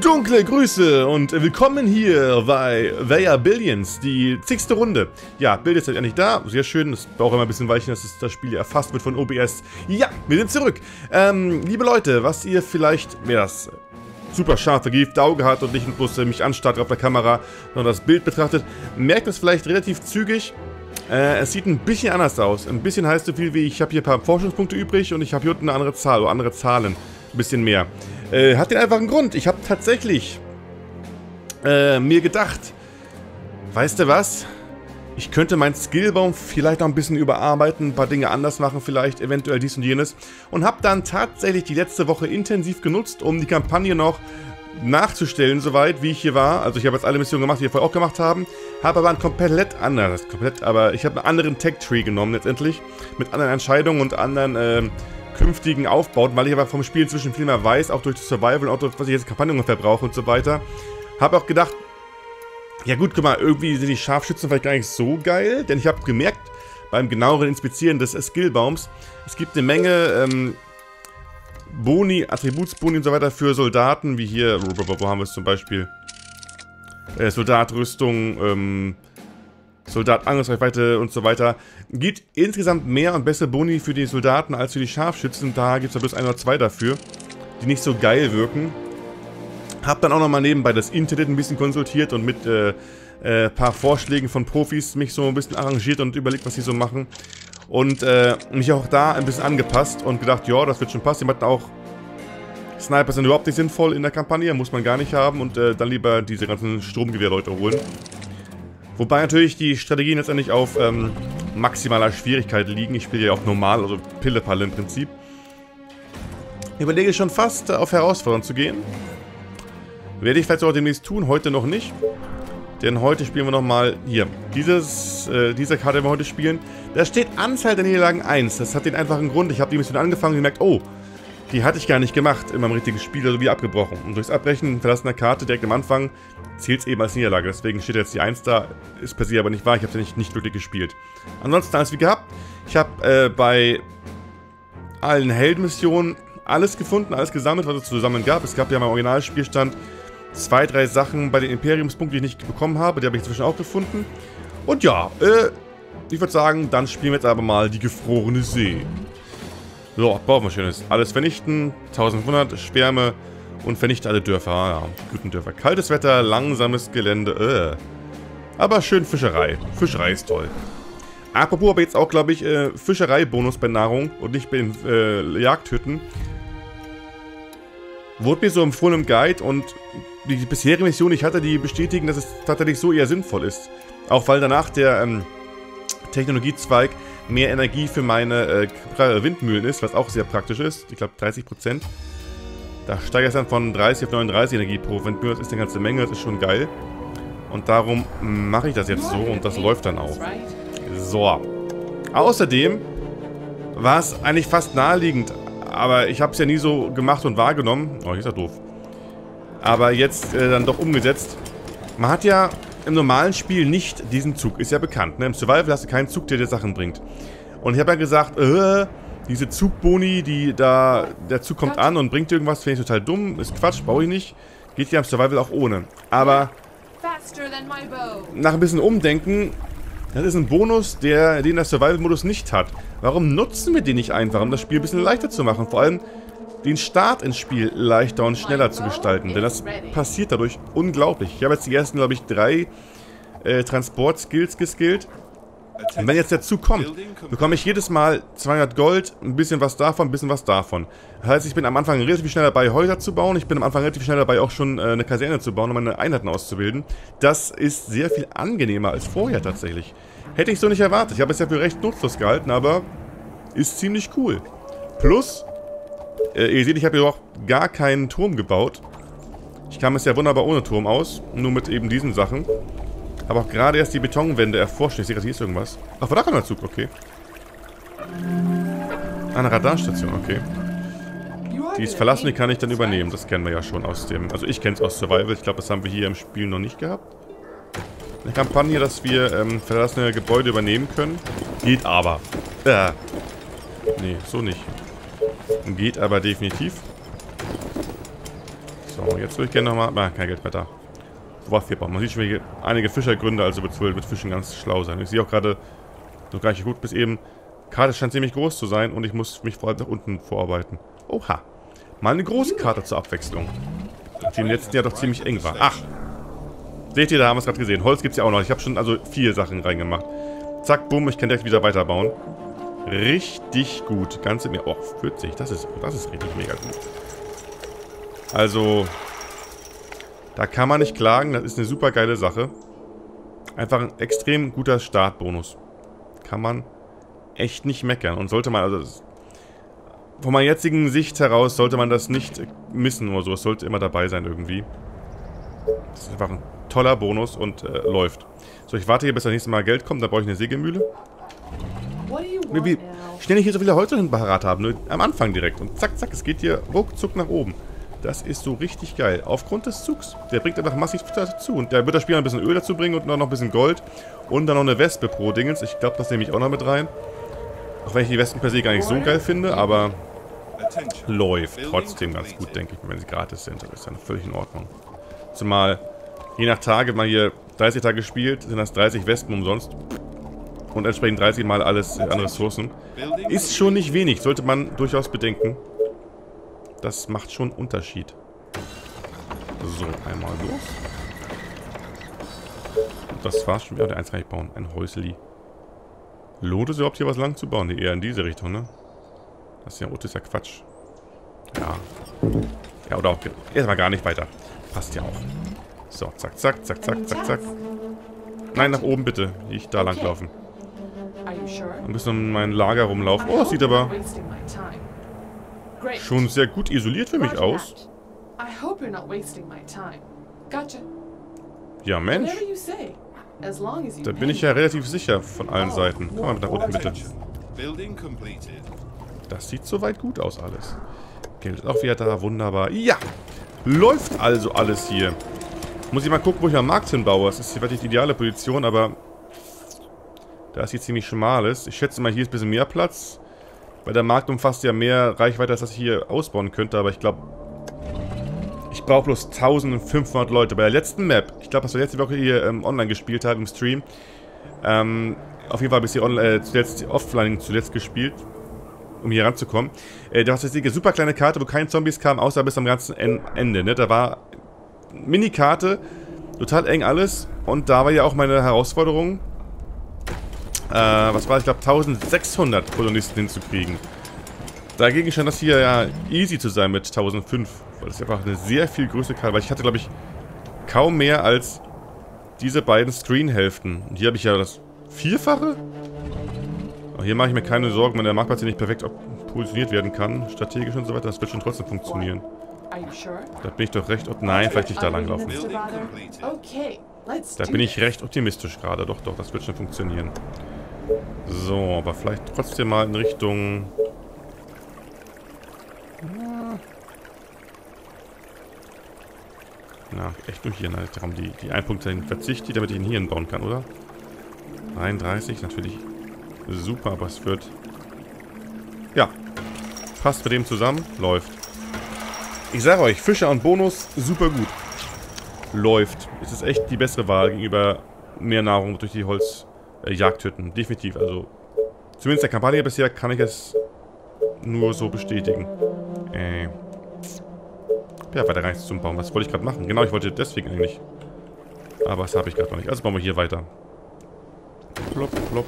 Dunkle Grüße und willkommen hier bei They Are Billions, die 10. Runde. Ja, Bild ist halt endlich da, sehr schön, es braucht immer ein bisschen Weichen, dass das Spiel erfasst wird von OBS. Ja, wir sind zurück. Liebe Leute, was ihr vielleicht, wer das super scharfe geübte Auge hat und nicht bloß mich anstarrt auf der Kamera, sondern das Bild betrachtet, merkt es vielleicht relativ zügig. Es sieht ein bisschen anders aus. Ein bisschen heißt so viel wie, ich habe hier ein paar Forschungspunkte übrig und ich habe hier unten eine andere Zahl oder andere Zahlen. Ein bisschen mehr. Hat den einfachen Grund. Ich habe tatsächlich mir gedacht, weißt du was? Ich könnte meinen Skillbaum vielleicht noch ein bisschen überarbeiten, ein paar Dinge anders machen, vielleicht eventuell dies und jenes. Und habe dann tatsächlich die letzte Woche intensiv genutzt, um die Kampagne noch nachzustellen, soweit wie ich hier war. Also ich habe jetzt alle Missionen gemacht, die wir vorher auch gemacht haben. Habe aber einen ich habe einen anderen Tech Tree genommen letztendlich. Mit anderen Entscheidungen und anderen künftigen aufbaut, weil ich aber vom Spiel inzwischen viel mehr weiß, auch durch das Survival und auch durch, was ich jetzt Kampagne ungefähr brauche und so weiter. Habe auch gedacht, ja gut, guck mal, irgendwie sind die Scharfschützen vielleicht gar nicht so geil, denn ich habe gemerkt, beim genaueren Inspizieren des Skillbaums, es gibt eine Menge Boni, Attributsboni und so weiter für Soldaten, wie hier, wo haben wir es zum Beispiel? Soldatrüstung, Soldatangriffsreichweite und so weiter. Gibt insgesamt mehr und bessere Boni für die Soldaten als für die Scharfschützen. Da gibt es ja bloß ein oder zwei dafür, die nicht so geil wirken. Hab dann auch nochmal nebenbei das Internet ein bisschen konsultiert und mit paar Vorschlägen von Profis mich so ein bisschen arrangiert und überlegt, was sie so machen. Und mich auch da ein bisschen angepasst und gedacht, ja, das wird schon passen. Die hatten auch Snipers sind überhaupt nicht sinnvoll in der Kampagne, muss man gar nicht haben. Und dann lieber diese ganzen Stromgewehrleute holen. Wobei natürlich die Strategien letztendlich auf maximaler Schwierigkeit liegen. Ich spiele ja auch normal, also Pillepalle im Prinzip. Ich überlege schon fast, auf Herausforderung zu gehen. Werde ich vielleicht auch demnächst tun, heute noch nicht. Denn heute spielen wir nochmal hier. Diese Karte, die wir heute spielen, da steht Anzahl der Niederlagen 1. Das hat den einfachen Grund. Ich habe die Mission angefangen und gemerkt, oh, die hatte ich gar nicht gemacht in meinem richtigen Spiel, also wie abgebrochen. Und durchs Abbrechen verlassener Karte direkt am Anfang zählt es eben als Niederlage. Deswegen steht jetzt die 1 da, ist per se aber nicht wahr, ich habe sie nicht wirklich gespielt. Ansonsten alles wie gehabt. Ich habe bei allen Heldenmissionen alles gefunden, alles gesammelt, was es zu sammeln gab. Es gab ja beim Originalspielstand zwei, drei Sachen bei den Imperiumspunkten, die ich nicht bekommen habe. Die habe ich inzwischen auch gefunden. Und ja, ich würde sagen, dann spielen wir jetzt aber mal die gefrorene See. So, brauchen wir Schönes. Alles vernichten, 1500 Schwärme und vernichte alle Dörfer. Ja, guten Dörfer. Kaltes Wetter, langsames Gelände. Aber schön Fischerei. Fischerei ist toll. Apropos, aber jetzt auch, glaube ich, Fischerei-Bonus bei Nahrung und nicht bei den Jagdhütten. Wurde mir so empfohlen im Guide und die bisherige Mission, ich hatte die bestätigen, dass es tatsächlich so eher sinnvoll ist. Auch weil danach der Technologiezweig mehr Energie für meine Windmühlen ist, was auch sehr praktisch ist. Ich glaube 30%. Da steigert es dann von 30 auf 39 Energie pro Windmühle. Das ist eine ganze Menge, das ist schon geil. Und darum mache ich das jetzt so und das läuft dann auch. So. Außerdem war es eigentlich fast naheliegend, aber ich habe es ja nie so gemacht und wahrgenommen. Oh, hier ist ja doof. Aber jetzt dann doch umgesetzt. Man hat ja im normalen Spiel nicht diesen Zug, ist ja bekannt, ne? Im Survival hast du keinen Zug, der dir Sachen bringt. Und ich habe ja gesagt, diese Zugboni, der Zug kommt an und bringt irgendwas, finde ich total dumm, ist Quatsch, brauche ich nicht. Geht ja im Survival auch ohne. Aber nach ein bisschen Umdenken, das ist ein Bonus, den der Survival-Modus nicht hat. Warum nutzen wir den nicht einfach, um das Spiel ein bisschen leichter zu machen? Vor allem den Start ins Spiel leichter und schneller zu gestalten, denn das passiert dadurch unglaublich. Ich habe jetzt die ersten, glaube ich, 3 Transport-Skills geskillt. Und wenn jetzt der Zug kommt, bekomme ich jedes Mal 200 Gold, ein bisschen was davon, ein bisschen was davon. Das heißt, ich bin am Anfang relativ schnell dabei, Häuser zu bauen. Ich bin am Anfang relativ schnell dabei, auch schon eine Kaserne zu bauen, um meine Einheiten auszubilden. Das ist sehr viel angenehmer als vorher tatsächlich. Hätte ich so nicht erwartet. Ich habe es ja für recht nutzlos gehalten, aber ist ziemlich cool. Plus, ihr seht, ich habe hier auch gar keinen Turm gebaut. Ich kam es ja wunderbar ohne Turm aus. Nur mit eben diesen Sachen. Habe auch gerade erst die Betonwände erforscht. Ich sehe, hier ist irgendwas. Ach, da kommt der Zug, okay. Eine Radarstation, okay. Die ist verlassen, die kann ich dann übernehmen. Das kennen wir ja schon aus dem... Also ich kenne es aus Survival. Ich glaube, das haben wir hier im Spiel noch nicht gehabt. Eine Kampagne, dass wir verlassene Gebäude übernehmen können. Geht aber. Nee, so nicht. Geht aber definitiv. So, jetzt würde ich gerne nochmal... Nein, kein Geld mehr da. Man sieht schon einige Fischergründe, also wird mit Fischen ganz schlau sein. Ich sehe auch gerade, so gar nicht gut bis eben, Karte scheint ziemlich groß zu sein und ich muss mich vor allem nach unten vorarbeiten. Oha, mal eine große Karte zur Abwechslung, die im letzten Jahr doch ziemlich eng war. Ach, seht ihr, da haben wir es gerade gesehen. Holz gibt es ja auch noch. Ich habe schon also 4 Sachen reingemacht. Zack, bumm, ich kann direkt wieder weiterbauen. Richtig gut. Ganze mir, oh, 40, das ist richtig mega gut. Also... Da kann man nicht klagen, das ist eine super geile Sache. Einfach ein extrem guter Startbonus. Kann man echt nicht meckern. Und sollte man, also von meiner jetzigen Sicht heraus, sollte man das nicht missen oder so. Es sollte immer dabei sein irgendwie. Das ist einfach ein toller Bonus und läuft. So, ich warte hier, bis das nächste Mal Geld kommt. Da brauche ich eine Sägemühle. Wie schnell ich hier so viele Holz parat habe. Nur am Anfang direkt. Und zack, zack, es geht hier ruckzuck nach oben. Das ist so richtig geil. Aufgrund des Zugs. Der bringt einfach massiv dazu. Und da wird das Spiel ein bisschen Öl dazu bringen und noch ein bisschen Gold. Und dann noch eine Wespe pro Dingens. Ich glaube, das nehme ich auch noch mit rein. Auch wenn ich die Wespen per se gar nicht so geil finde, aber läuft trotzdem ganz gut, denke ich. Wenn sie gratis sind, das ist dann völlig in Ordnung. Zumal, je nach Tage, wenn man hier 30 Tage spielt, sind das 30 Wespen umsonst. Und entsprechend 30 Mal alles an Ressourcen. Ist schon nicht wenig, sollte man durchaus bedenken. Das macht schon einen Unterschied. So, einmal los. Und das war's schon wieder. Der eins kann ich bauen. Ein Häusli. Lohnt es überhaupt hier was lang zu bauen? Nee, eher in diese Richtung, ne? Das ist ja, das ist ja Quatsch. Ja. Ja, oder auch. Erstmal gar nicht weiter. Passt ja auch. So, zack, zack, zack, zack, zack, zack. Nein, nach oben bitte. Nicht da lang laufen. Ein bisschen um mein Lager rumlaufen. Oh, das sieht aber... schon sehr gut isoliert für mich aus. Ja, Mensch. Da bin ich ja relativ sicher von allen Seiten. Komm mal mit nach unten, bitte. Das sieht soweit gut aus alles. Geld ist auch wieder da, wunderbar. Ja, läuft also alles hier. Muss ich mal gucken, wo ich am Markt hinbaue. Das ist hier wirklich die ideale Position, aber... da ist hier ziemlich schmales. Ich schätze mal, hier ist ein bisschen mehr Platz. Weil der Markt umfasst ja mehr Reichweite, als dass ich hier ausbauen könnte. Aber ich glaube, ich brauche bloß 1500 Leute. Bei der letzten Map, ich glaube, was wir letzte Woche hier online gespielt haben, im Stream. Auf jeden Fall habe ich hier offline zuletzt gespielt, um hier ranzukommen. Da war eine super kleine Karte, wo keine Zombies kamen, außer bis am ganzen Ende. Ne? Da war Mini-Karte, total eng alles. Und da war ja auch meine Herausforderung. Was war, ich glaube, 1600 Kolonisten hinzukriegen. Dagegen scheint das hier ja easy zu sein mit 1005. Weil das ist einfach eine sehr viel größere Karte. Weil ich hatte, glaube ich, kaum mehr als diese beiden Screen-Hälften. Und hier habe ich ja das Vierfache. Auch hier mache ich mir keine Sorgen, wenn der Marktplatz hier nicht perfekt positioniert werden kann. Strategisch und so weiter. Das wird schon trotzdem funktionieren. Da bin ich doch recht... Nein, vielleicht nicht da langlaufen. Da bin ich recht optimistisch gerade. Doch, doch, das wird schon funktionieren. So, aber vielleicht trotzdem mal in Richtung... Na, echt nur hier. Na, da haben die Einpunkte verzichtet, damit ich ihn hier hinbauen kann, oder? 33, natürlich super, aber es wird... ja, passt mit dem zusammen, läuft. Ich sage euch, Fischer und Bonus, super gut. Läuft. Es ist echt die bessere Wahl gegenüber mehr Nahrung durch die Holzjagdhütten. Definitiv. Also, zumindest der Kampagne bisher kann ich es nur so bestätigen. Ja, weiter rechts zum Baum. Was wollte ich gerade machen? Genau, ich wollte deswegen eigentlich. Aber das habe ich gerade noch nicht. Also bauen wir hier weiter. Plopp, plopp.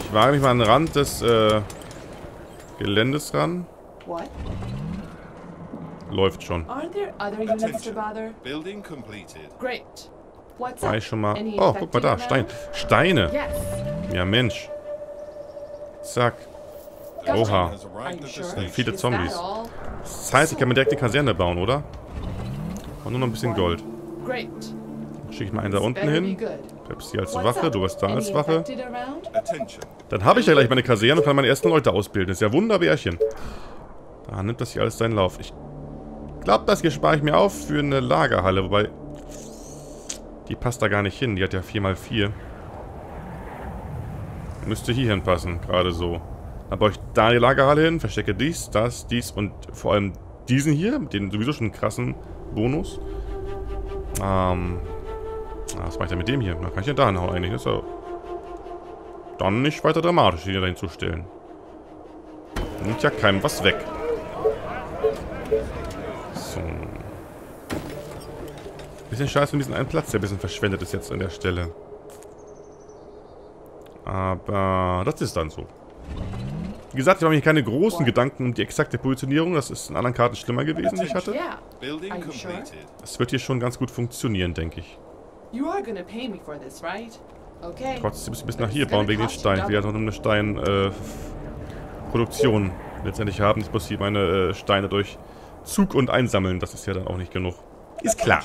Ich wage mich mal an den Rand des Geländes ran. What? Läuft schon. War ich schon mal... oh, guck mal da. Stein. Steine. Ja, Mensch. Zack. Oha. Viele Zombies. Das heißt, ich kann mir direkt eine Kaserne bauen, oder? Und nur noch ein bisschen Gold. Dann schicke ich mal einen da unten hin. Bleibst hier als Wache. Du warst da als Wache. Dann habe ich ja gleich meine Kaserne und kann meine ersten Leute ausbilden. Das ist ja wunderbärchen. Da nimmt das hier alles seinen Lauf. Ich glaube, das hier spare ich mir auf für eine Lagerhalle. Wobei, die passt da gar nicht hin. Die hat ja 4×4. Müsste hier hinpassen, gerade so. Dann baue ich da die Lagerhalle hin, verstecke dies, das, dies und vor allem diesen hier, mit dem sowieso schon krassen Bonus. Was mache ich denn mit dem hier? Da kann ich ja da hinhauen eigentlich. Das ist ja dann nicht weiter dramatisch, den da hinzustellen. Nimmt ja keinem was weg. So. Bisschen scheiße von diesem einen Platz, der ein bisschen verschwendet ist jetzt an der Stelle. Aber das ist dann so. Wie gesagt, ich mache mir keine großen Gedanken um die exakte Positionierung. Das ist in anderen Karten schlimmer gewesen, die ich hatte. Das wird hier schon ganz gut funktionieren, denke ich. Trotzdem muss ich bis nach hier bauen wegen den Stein. Wir haben eine Steinproduktion letztendlich haben. Ich muss hier meine Steine durch Zug und einsammeln. Das ist ja dann auch nicht genug. Ist klar.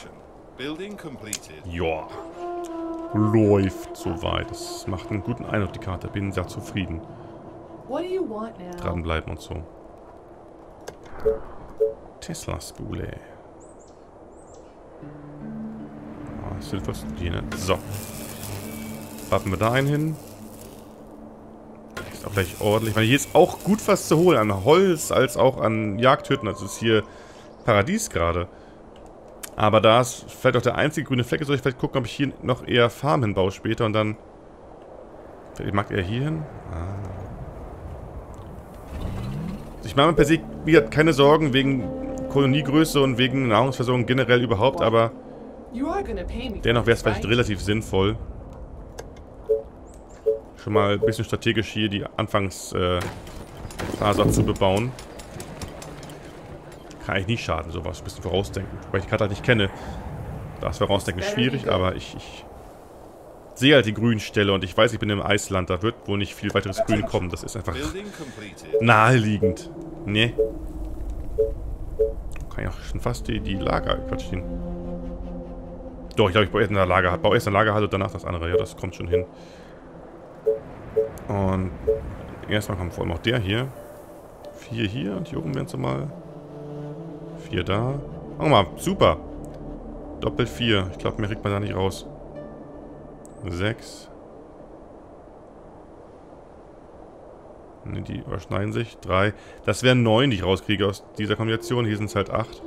Joa. Läuft soweit. Das macht einen guten Eindruck, die Karte. Bin sehr zufrieden. Dranbleiben und so. Tesla-Spule. Das sind fast jene. So. Warten wir da einen hin. Ist auch gleich ordentlich. Weil hier ist auch gut was zu holen. An Holz als auch an Jagdhütten. Also ist hier Paradies gerade. Aber da ist vielleicht auch der einzige grüne Fleck. Soll ich vielleicht gucken, ob ich hier noch eher Farm hinbaue später und dann... Vielleicht mag er hier hin. Ah. Ich mache mir per se wieder keine Sorgen wegen Koloniegröße und wegen Nahrungsversorgung generell überhaupt, aber dennoch wäre es vielleicht relativ sinnvoll, schon mal ein bisschen strategisch hier die Anfangsphase zu bebauen. Kann eigentlich nicht schaden, sowas. Ein bisschen vorausdenken, weil ich die Karte halt nicht kenne. Da ist vorausdenken schwierig, aber ich sehe halt die Grünstelle und ich weiß, ich bin im Eisland. Da wird wohl nicht viel weiteres Grün kommen. Das ist einfach naheliegend. Ne. Kann ich auch schon fast die Lager quatschen. Doch, ich glaube, ich baue erst eine Lagerhalle. Baue erst eine Lagerhalle und danach das andere. Ja, das kommt schon hin. Und erstmal kommt vor allem auch der hier. 4 hier und hier oben werden es mal 4 da. Oh mal, super. Doppelt 4. Ich glaube, mehr kriegt man da nicht raus. 6. Ne, die überschneiden sich. 3. Das wären 9, die ich rauskriege aus dieser Kombination. Hier sind es halt 8.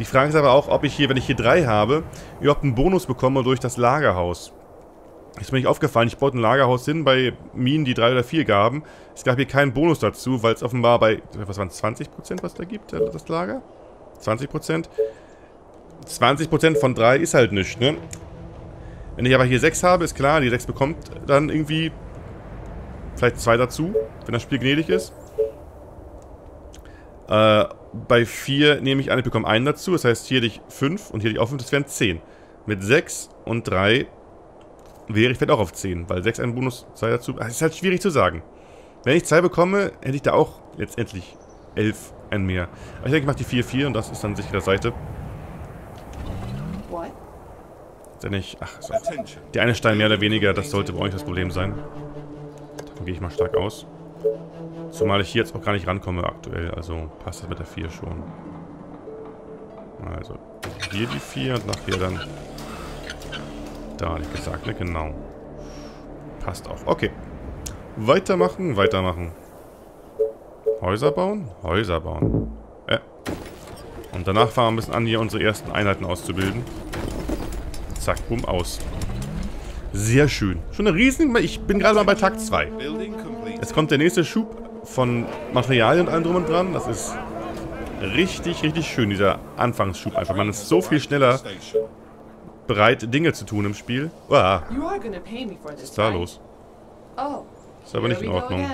Die Frage ist aber auch, ob ich hier, wenn ich hier 3 habe, überhaupt einen Bonus bekomme durch das Lagerhaus. Ist mir nicht aufgefallen. Ich baute ein Lagerhaus hin bei Minen, die 3 oder 4 gaben. Es gab hier keinen Bonus dazu, weil es offenbar bei, was waren 20%, was da gibt, das Lager? 20%. 20% von 3 ist halt nichts, ne? Wenn ich aber hier 6 habe, ist klar, die 6 bekommt dann irgendwie vielleicht 2 dazu, wenn das Spiel gnädig ist. Bei 4 nehme ich an, ich bekomme 1 dazu, das heißt hier hätte ich 5 und hier hätte ich auch 5, das wären 10. Mit 6 und 3 wäre ich vielleicht auch auf 10, weil 6 ein Bonus, 2 dazu, das ist halt schwierig zu sagen. Wenn ich 2 bekomme, hätte ich da auch letztendlich 11 ein mehr. Aber ich denke, ich mache die 4-4 und das ist dann sicher der Seite. Denn ich, so. Der eine Stein mehr oder weniger, das sollte bei euch das Problem sein. Davon gehe ich mal stark aus. Zumal ich hier jetzt auch gar nicht rankomme aktuell, also passt das mit der 4 schon. Also hier die 4 und nachher dann da, hatte ich gesagt, ne? Genau. Passt auch. Okay. Weitermachen, weitermachen. Häuser bauen, Häuser bauen. Und danach fangen wir ein bisschen an, hier unsere ersten Einheiten auszubilden. Zack, bumm, aus. Sehr schön. Schon eine riesen... Ich bin gerade mal bei Tag 2. Jetzt kommt der nächste Schub von Materialien und allem drum und dran. Das ist richtig, richtig schön, dieser Anfangsschub einfach. Man ist so viel schneller bereit, Dinge zu tun im Spiel. Uah. Was ist da los? Ist aber nicht in Ordnung.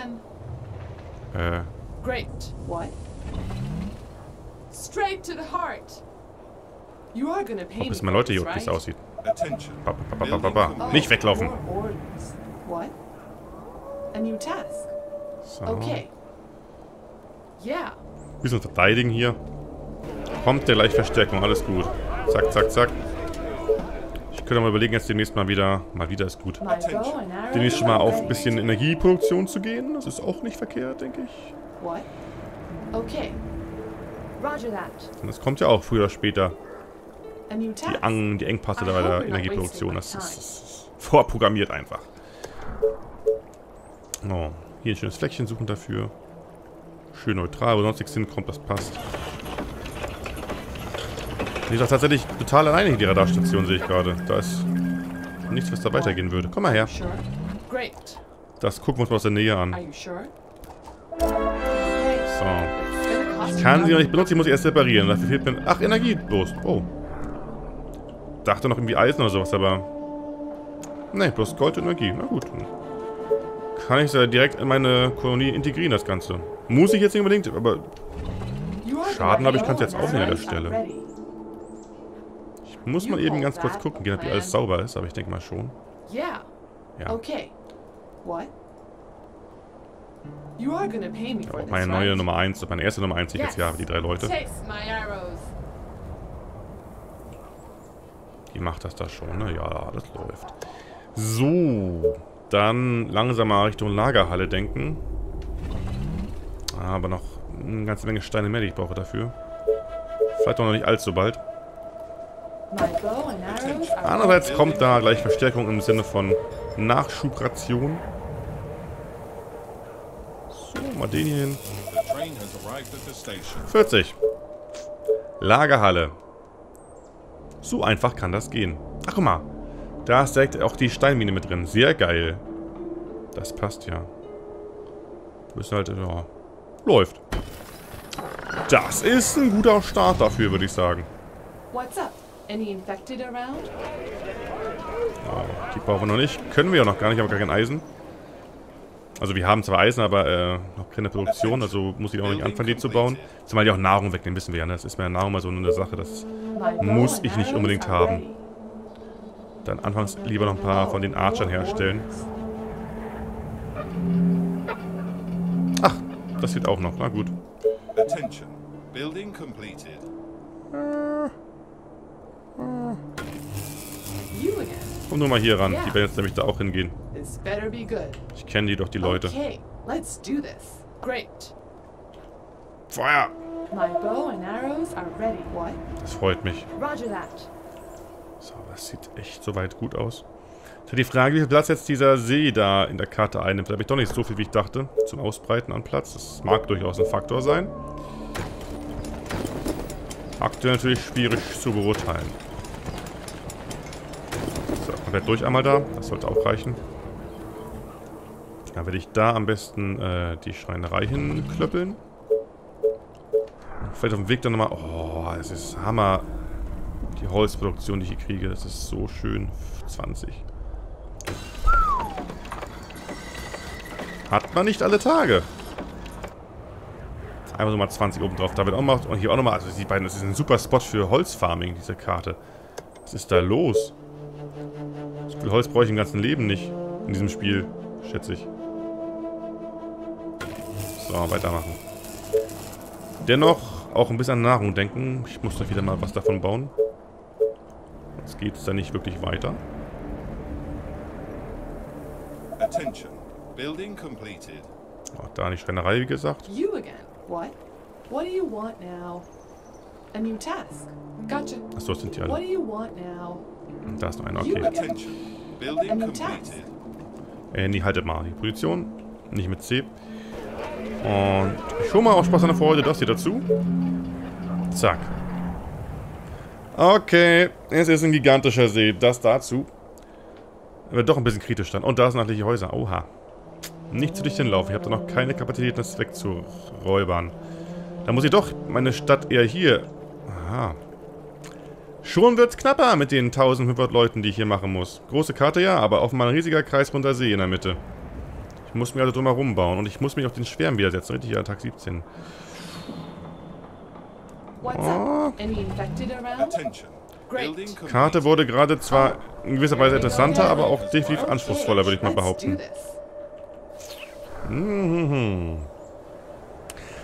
Ob es mal Leute hier, wie es aussieht. Nicht weglaufen. So. Wir müssen uns verteidigen hier. Kommt der gleich Verstärkung, alles gut. Zack, zack, zack. Ich könnte mal überlegen, jetzt demnächst mal wieder ist gut. Demnächst mal auf ein bisschen Energieproduktion zu gehen. Das ist auch nicht verkehrt, denke ich. Und das kommt ja auch früher oder später. Die Engpässe da bei der Energieproduktion, das ist vorprogrammiert einfach. Oh, hier ein schönes Fleckchen suchen dafür. schön neutral, wo sonst nichts hinkommt, das passt. Ich dachte tatsächlich total alleine in die Radarstation, sehe ich gerade. Da ist nichts, was da weitergehen würde. Komm mal her. Das gucken wir uns mal aus der Nähe an. So. Ich kann sie noch nicht benutzen, ich muss sie erst reparieren. Dafür fehlt mir... Ach, Energiebrust. Oh. Dachte noch irgendwie Eisen oder sowas, aber... Ne, bloß Gold und Energie. Na gut. Kann ich sie direkt in meine Kolonie integrieren, das Ganze. Muss ich jetzt nicht unbedingt, aber... Schaden habe ich, kann es jetzt aufnehmen an der Stelle. Ich muss mal eben ganz kurz gucken, ob hier alles sauber ist, aber ich denke mal schon. Ja. Okay. What? You are gonna pay me for this, meine neue Nummer 1, meine erste Nummer 1, die ich jetzt hier habe, die 3 Leute. Die macht das da schon, ne? Ja, das läuft. So, dann langsam mal Richtung Lagerhalle denken. Aber noch eine ganze Menge Steine mehr, die ich brauche dafür. Vielleicht auch noch nicht allzu bald. Andererseits kommt da gleich Verstärkung im Sinne von Nachschubration. So, mal den hier hin. 40. Lagerhalle. So einfach kann das gehen. Ach, guck mal. Da ist direkt auch die Steinmine mit drin. Sehr geil. Das passt ja. Müssen halt, ja. Läuft. Das ist ein guter Start dafür, würde ich sagen. Oh, die brauchen wir noch nicht. Können wir ja noch gar nicht, aber gar kein Eisen. Also wir haben zwar Eisen, aber noch keine Produktion, also muss ich auch nicht anfangen, die zu bauen. Zumal die auch Nahrung wegnehmen, wissen wir ja. Ne? Das ist mir ja Nahrung mal so eine Sache, das muss ich nicht unbedingt haben. Dann anfangs lieber noch ein paar von den Archern herstellen. Ach, das wird auch noch, na gut. Komm nur mal hier ran, die werden jetzt nämlich da auch hingehen. Ich kenne die doch, die Leute. Feuer! Das freut mich. So, das sieht echt soweit gut aus. Ich habe die Frage, wie viel Platz jetzt dieser See da in der Karte einnimmt. Da habe ich doch nicht so viel, wie ich dachte, zum Ausbreiten an Platz. Das mag durchaus ein Faktor sein. Aktuell natürlich schwierig zu beurteilen. Komplett durch einmal da. Das sollte auch reichen. Dann werde ich da am besten die Schreinerei hinklöppeln. Vielleicht auf dem Weg dann nochmal... Oh, es ist Hammer. Die Holzproduktion, die ich hier kriege. Das ist so schön. 20. Hat man nicht alle Tage. Einfach so mal 20 oben drauf. Da wird auch mal... Und hier auch nochmal... Also die beiden, das ist ein super Spot für Holzfarming, diese Karte. Was ist da los? So viel Holz brauche ich im ganzen Leben nicht. In diesem Spiel, schätze ich. So, weitermachen. Dennoch auch ein bisschen an Nahrung denken. Ich muss da wieder mal was davon bauen. Jetzt geht es da nicht wirklich weiter. Auch da die Schreinerei, wie gesagt. Achso, das sind die alle. Da ist noch einer, okay. Nee, haltet mal die Position. Nicht mit C. Und schon mal auch Spaß an der Freude, das hier dazu. Zack. Okay, es ist ein gigantischer See, das dazu. Aber doch ein bisschen kritisch dann. Und da sind natürlich Häuser, oha. Nicht zu dicht hinlaufen, ich habe da noch keine Kapazität, das wegzuräubern. Da muss ich doch meine Stadt eher hier... Aha. Schon wird's knapper mit den 1500 Leuten, die ich hier machen muss. Große Karte ja, aber offenbar ein riesiger Kreis runter See in der Mitte. Ich muss mir also drum herum bauen und ich muss mich auf den Schwärmen widersetzen. Richtig, ja, Tag 17. Oh. Karte wurde gerade zwar in gewisser Weise interessanter, aber auch definitiv anspruchsvoller, würde ich mal behaupten. Mhm.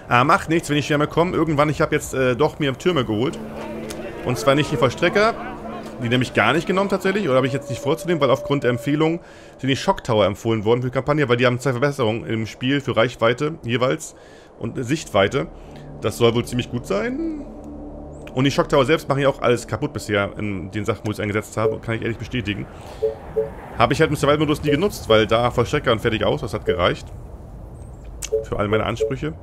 Ah, macht nichts, wenn die Schwärme kommen. Irgendwann, ich habe jetzt doch mir Türme geholt. Und zwar nicht die Vollstrecker, die nehme ich gar nicht genommen tatsächlich, oder habe ich jetzt nicht vorzunehmen, weil aufgrund der Empfehlung sind die Shocktower empfohlen worden für die Kampagne, weil die haben 2 Verbesserungen im Spiel für Reichweite jeweils und Sichtweite. Das soll wohl ziemlich gut sein. Und die Shocktower selbst machen ja auch alles kaputt bisher in den Sachen, wo ich es eingesetzt habe, kann ich ehrlich bestätigen. Habe ich halt im Survival-Modus nie genutzt, weil da Vollstrecker und fertig aus, das hat gereicht. Für all meine Ansprüche.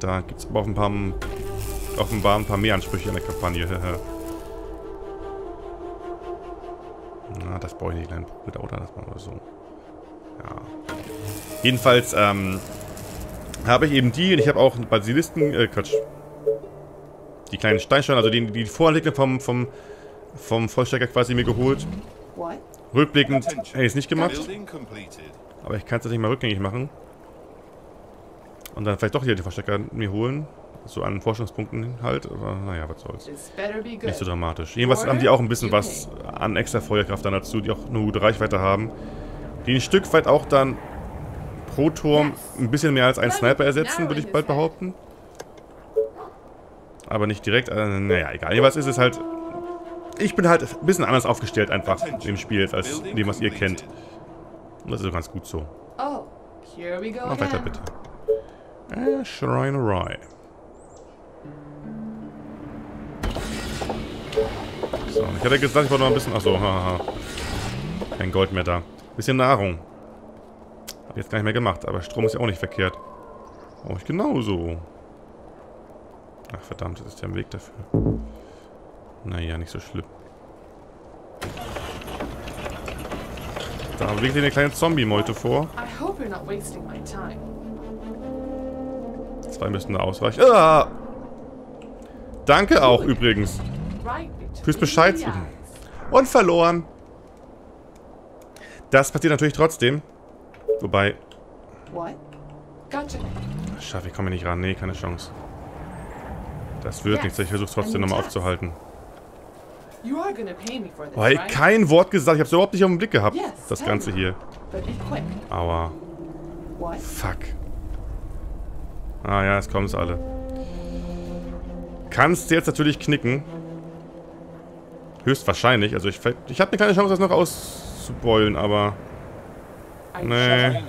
Da gibt es aber offenbar ein paar mehr Ansprüche an der Kampagne. Na, das brauche ich nicht. Kleinen mit Auto, das machen wir so. Ja. Jedenfalls habe ich eben die und ich habe auch Basilisken, Quatsch. Die kleinen Steinsteine, also die Vorentwicklung vom Vollstrecker quasi mir geholt. Rückblickend hätte ich es nicht gemacht. Aber ich kann es jetzt nicht mal rückgängig machen. Und dann vielleicht doch hier die Vollstrecker mir holen. So an Forschungspunkten halt, aber naja, was soll's. Nicht so dramatisch. Jedenfalls haben die auch ein bisschen was an extra Feuerkraft dann dazu, die auch eine gute Reichweite haben. Die ein Stück weit auch dann pro Turm ein bisschen mehr als ein Sniper ersetzen, würde ich bald behaupten. Aber nicht direkt, naja, egal. Jedenfalls ist es halt, ich bin halt ein bisschen anders aufgestellt einfach im Spiel jetzt, als dem, was ihr kennt. Und das ist ganz gut so. Mach weiter bitte. Schreinerei. So, ich hatte gesagt, ich wollte noch ein bisschen, achso, haha. Kein Gold mehr da. Bisschen Nahrung. Hab jetzt gar nicht mehr gemacht, aber Strom ist ja auch nicht verkehrt. Brauche ich genauso. Ach verdammt, das ist ja ein Weg dafür. Naja, nicht so schlimm. Da bewegt sich eine kleine Zombie-Meute vor. Zwei müssen da ausreichen. Ah! Danke auch übrigens. Fürs Bescheid. Und verloren. Das passiert natürlich trotzdem. Wobei... Schaffe, ich komme hier nicht ran. Nee, keine Chance. Das wird nichts. Ich versuche es trotzdem nochmal aufzuhalten. Weil kein Wort gesagt. Ich habe es überhaupt nicht auf den Blick gehabt. Das Ganze hier. Aua. Fuck. Ah ja, jetzt kommen es alle. Kannst du jetzt natürlich knicken. Höchstwahrscheinlich. Also ich habe eine kleine Chance, das noch auszubeulen, aber... Nee. Hätte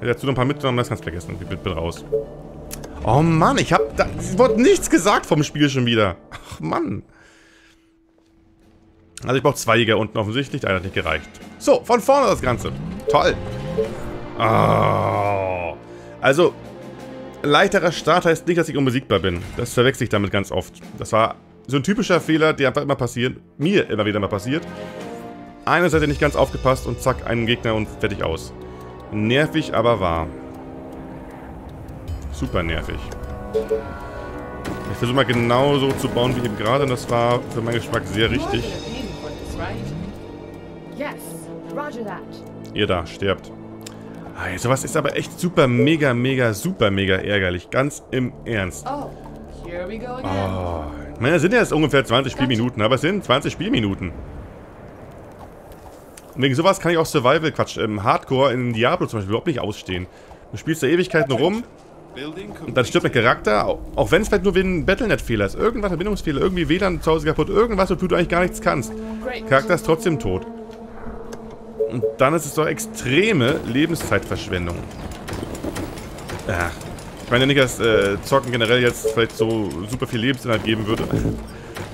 dazu noch ein paar mitgenommen, das kannst du vergessen. Bitte raus. Oh Mann, ich hab... Es wurde nichts gesagt vom Spiel schon wieder. Ach Mann. Also ich brauche zwei Jäger unten offensichtlich. Der eine hat nicht gereicht. So, von vorne das Ganze. Toll. Oh. Also, leichterer Start heißt nicht, dass ich unbesiegbar bin. Das verwechsel ich damit ganz oft. Das war so ein typischer Fehler, der einfach immer passiert. Mir immer wieder mal passiert. Eine Seite nicht ganz aufgepasst und zack, einen Gegner und fertig aus. Nervig, aber wahr. Super nervig. Ich versuche mal genauso zu bauen wie eben gerade und das war für meinen Geschmack sehr richtig. Ihr da, stirbt. Ah, sowas ist aber echt super, mega ärgerlich. Ganz im Ernst. Oh. Ich meine, das sind ja jetzt ungefähr 20 Spielminuten, aber es sind 20 Spielminuten. Und wegen sowas kann ich auch Survival, Quatsch, im Hardcore, in Diablo zum Beispiel überhaupt nicht ausstehen. Du spielst da Ewigkeiten rum und dann stirbt der Charakter, auch wenn es vielleicht nur wegen Battlenet-Fehler ist. Irgendwas, Verbindungsfehler, irgendwie WLAN zu Hause kaputt, irgendwas, wofür du eigentlich gar nichts kannst. Charakter ist trotzdem tot. Und dann ist es doch extreme Lebenszeitverschwendung. Ach. Ich meine nicht, dass Zocken generell jetzt vielleicht so super viel Lebensinhalt geben würde, wenn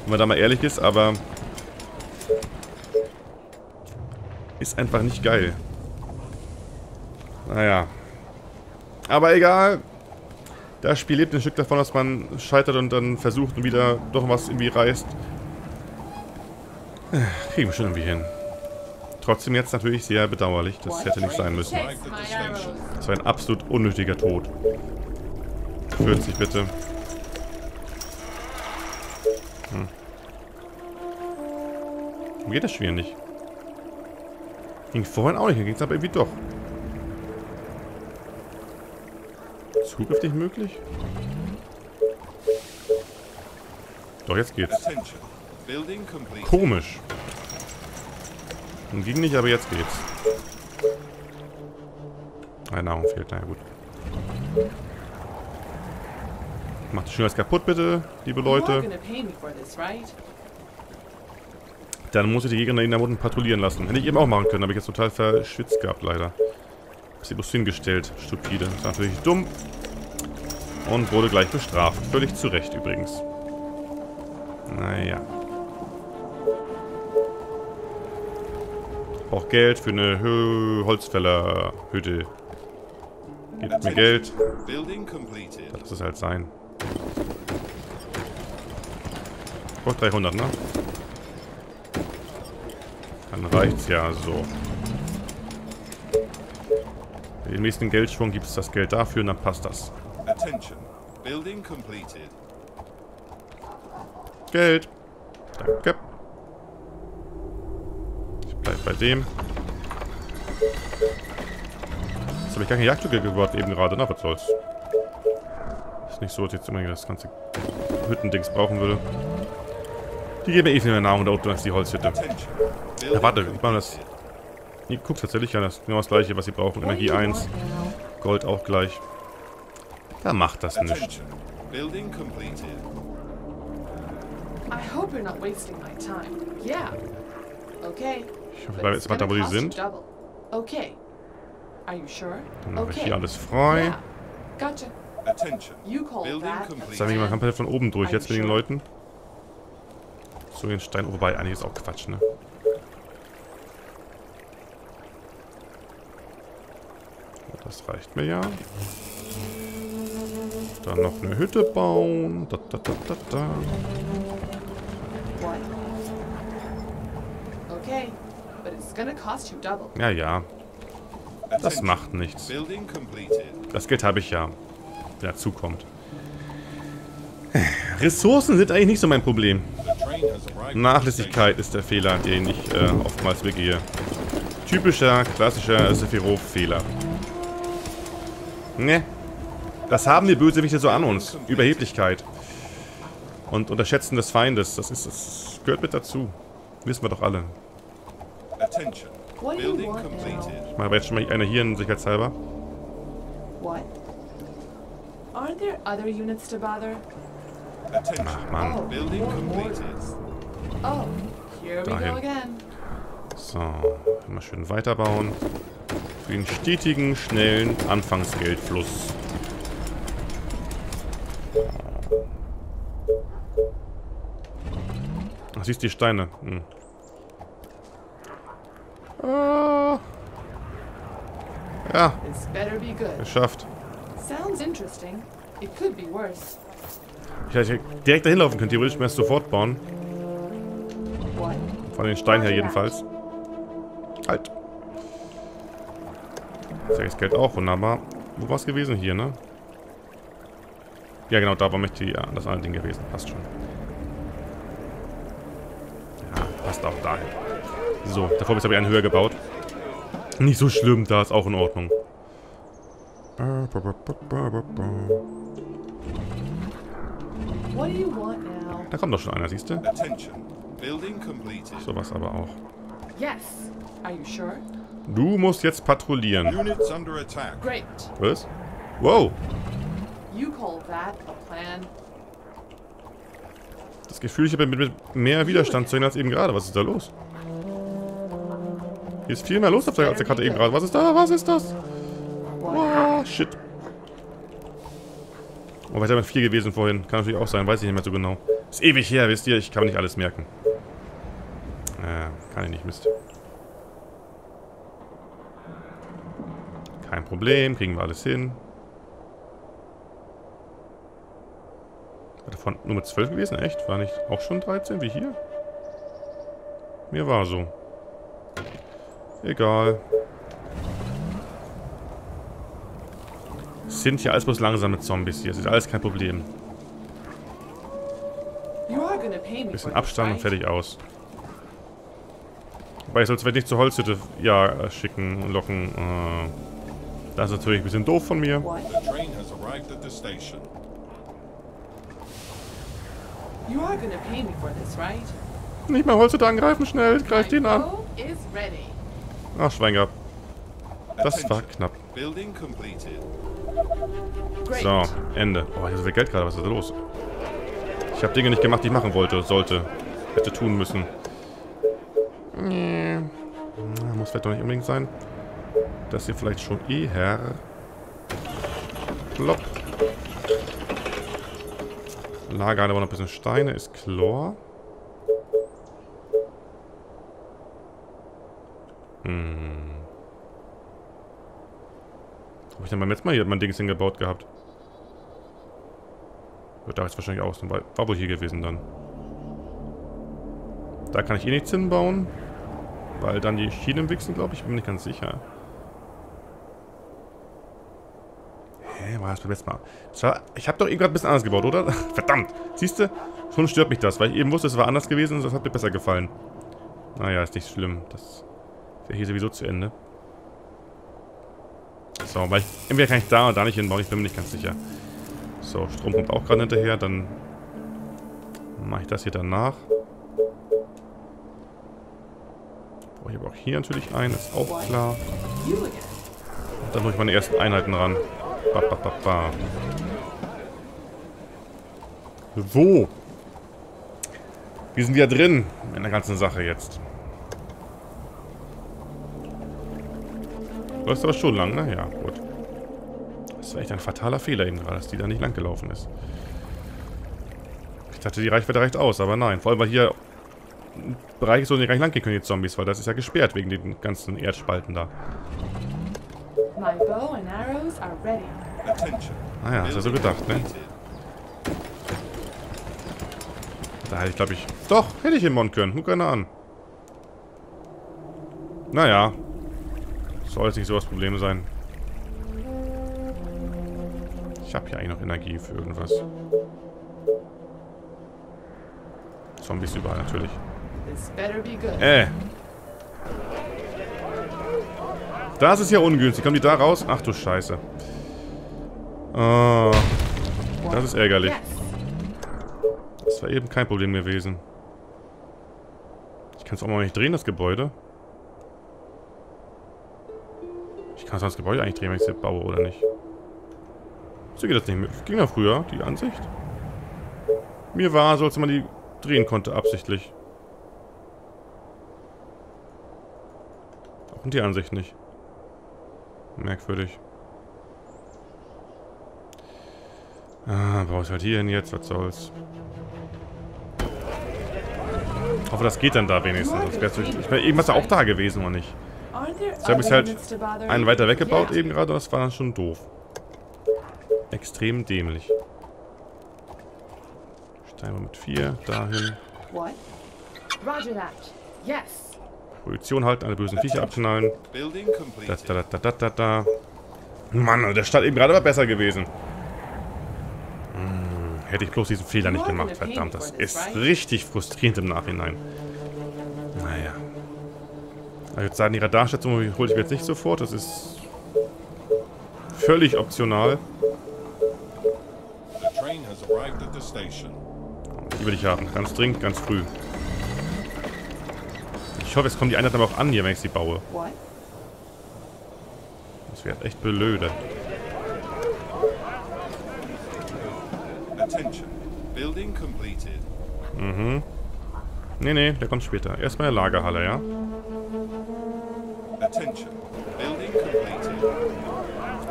man da mal ehrlich ist, aber ist einfach nicht geil. Naja. Aber egal. Das Spiel lebt ein Stück davon, dass man scheitert und dann versucht und wieder doch was irgendwie reißt. Kriegen wir schon irgendwie hin. Trotzdem jetzt natürlich sehr bedauerlich. Das hätte nicht sein müssen. Das war ein absolut unnötiger Tod. 40 bitte. Hm. Warum geht das Spiel nicht? Ging vorhin auch nicht, dann ging es aber irgendwie doch. Zugriff nicht möglich? Doch, jetzt geht's. Komisch. Ging nicht, aber jetzt geht's. Nein, Nahrung fehlt, naja gut. Macht schön was kaputt, bitte, liebe Leute. Dann muss ich die Gegner in der Mutten patrouillieren lassen. Hätte ich eben auch machen können, habe ich jetzt total verschwitzt gehabt, leider. Hab sie bloß hingestellt, stupide. Das war natürlich dumm. Und wurde gleich bestraft. Völlig zu Recht übrigens. Naja. Auch Geld für eine Holzfällerhütte. Gebt mir Geld. Lass es halt sein. Oh, 300, ne? Dann reicht's ja so. Für den nächsten Geldschwung gibt es das Geld dafür und dann passt das. Geld. Danke. Ich bleib bei dem. Jetzt habe ich gar keine Jagdhütte gebaut eben gerade. Na, was soll's. Ist nicht so, dass ich jetzt unbedingt das ganze Hüttendings brauchen würde. Die geben mir eh viel mehr Nahrung da unten als die Holzhütte. Ja, warte, ich mache das. Ihr guckt tatsächlich an, das ist genau das gleiche, was sie brauchen. Energie 1, Gold auch gleich. Da macht das nicht. Ich hoffe, ich bleibe jetzt mal da, wo sie sind. Dann mache ich hier alles frei. Jetzt haben wir mal komplett von oben durch, jetzt mit den Leuten. So, den Stein, wobei einiges auch Quatsch, ne? Das reicht mir ja. Dann noch eine Hütte bauen. Da, da, da, da, da. Ja, ja. Das macht nichts. Das Geld habe ich ja. Wenn dazu kommt. Ressourcen sind eigentlich nicht so mein Problem. Nachlässigkeit ist der Fehler, den ich oftmals begehe. Typischer, klassischer Sephiroth-Fehler. Ne. Das haben die Bösewichte so an uns. Überheblichkeit. Und Unterschätzen des Feindes. Das gehört mit dazu. Wissen wir doch alle. Ich mache jetzt schon mal eine hier in sicherheitshalber. Ach Mann. Dahin. So. Mal schön weiterbauen. Für den stetigen, schnellen Anfangsgeldfluss. Ach, siehst du die Steine? Hm. Ah. Ja. Geschafft. Ich hätte direkt dahin laufen können, theoretisch mir das sofort bauen. Von den Steinen her jedenfalls. Halt. Das Geld auch, wunderbar. Wo war es gewesen? Hier, ne? Ja, genau, da war mich die, ja, das andere Ding gewesen. Passt schon. Ja, passt auch dahin. So, davor habe ich einen höher gebaut. Nicht so schlimm, da ist auch in Ordnung. Da kommt doch schon einer, siehst du? So was aber auch. Du musst jetzt patrouillieren. Was? Wow. Das Gefühl, ich habe mit mehr Widerstand zu hin als eben gerade. Was ist da los? Hier ist viel mehr los auf der Karte eben gerade. Was ist da? Was ist das? Oh, shit. Oh, weiter mit 4 gewesen vorhin. Kann natürlich auch sein. Weiß ich nicht mehr so genau. Ist ewig her, wisst ihr. Ich kann nicht alles merken. Kann ich nicht, Mist. Kein Problem, kriegen wir alles hin. War davon nur mit 12 gewesen? Echt? War nicht auch schon 13 wie hier? Mir war so. Egal. Es sind hier alles bloß langsame Zombies hier. Es ist alles kein Problem. Ein bisschen Abstand und fertig aus. Wobei ich soll es vielleicht nicht zur Holzhütte ja, schicken und locken. Das ist natürlich ein bisschen doof von mir. Nicht mehr Holzhütte angreifen, schnell, greif den an. Ach, Schwein gehabt. Das war knapp. So, Ende. Boah, hier ist so viel Geld gerade, was ist da los? Ich habe Dinge nicht gemacht, die ich machen wollte, sollte, hätte tun müssen. Muss vielleicht doch nicht unbedingt sein. Das hier vielleicht schon eher. Plopp. Lager hat aber noch ein bisschen Steine, ist Chlor. Wo hab ich denn beim letzten Mal hier mein Dings hingebaut gehabt? Wird da jetzt wahrscheinlich auch so, weil war wohl hier gewesen dann. Da kann ich eh nichts hinbauen, weil dann die Schienen wichsen, glaube ich. Ich bin mir nicht ganz sicher. Hä, war das beim letzten Mal? Das war, ich habe doch eben gerade ein bisschen anders gebaut, oder? Verdammt! Siehst du? Schon stört mich das, weil ich eben wusste, es war anders gewesen und das hat mir besser gefallen. Naja, ist nicht schlimm. Das wäre hier sowieso zu Ende. So, weil ich, entweder kann ich da oder da nicht hinbauen, ich bin mir nicht ganz sicher. So, Strom kommt auch gerade hinterher, dann mache ich das hier danach. Brauche ich aber auch hier natürlich einen, ist auch klar. Und dann hole ich meine ersten Einheiten ran. Ba, ba, ba, ba. Wo? Wir sind wieder drin in der ganzen Sache jetzt. Läuft aber schon lang, ne? Ja, gut. Das war echt ein fataler Fehler eben gerade, dass die da nicht lang gelaufen ist. Ich dachte, die Reichweite reicht aus, aber nein. Vor allem, weil hier ein Bereich ist, wo nicht lang gehen können die Zombies, weil das ist ja gesperrt wegen den ganzen Erdspalten da. Ah ja, hast du so gedacht, ne? Da hätte ich, glaube ich... Doch, hätte ich hinbauen können. Guck einer an. Naja. Soll jetzt nicht so das Problem sein. Ich habe hier eigentlich noch Energie für irgendwas. Zombies überall, natürlich. Das ist ja ungünstig. Kommen die da raus? Ach du Scheiße. Oh, das ist ärgerlich. Das war eben kein Problem gewesen. Ich kann es auch mal nicht drehen, das Gebäude. Ich kann das Gebäude eigentlich drehen, wenn ich es baue, oder nicht? So geht das nicht mehr. Ging ja früher, die Ansicht. Mir war so, als man die drehen konnte, absichtlich. Auch in die Ansicht nicht. Merkwürdig. Ah, brauchst halt hier hin jetzt, was soll's. Ich hoffe, das geht dann da wenigstens. Das ich meine, eben war es ja auch da gewesen, oder nicht? So habe ich halt einen weiter weggebaut eben gerade, das war dann schon doof. Extrem dämlich. Steinbar mit 4, dahin. Position halten, alle bösen Viecher abknallen. Da. Mann, der Stall eben gerade war besser gewesen. Hätte ich bloß diesen Fehler nicht gemacht, verdammt. Das ist richtig frustrierend im Nachhinein. Naja. Ich würde sagen, die Radarstation hole ich mir jetzt nicht sofort. Das ist völlig optional. Die will ich haben. Ganz dringend, ganz früh. Ich hoffe, jetzt kommen die Einheiten aber auch an hier, wenn ich sie baue. Das wäre echt blöde. Mhm. Nee, der kommt später. Erstmal in der Lagerhalle, ja?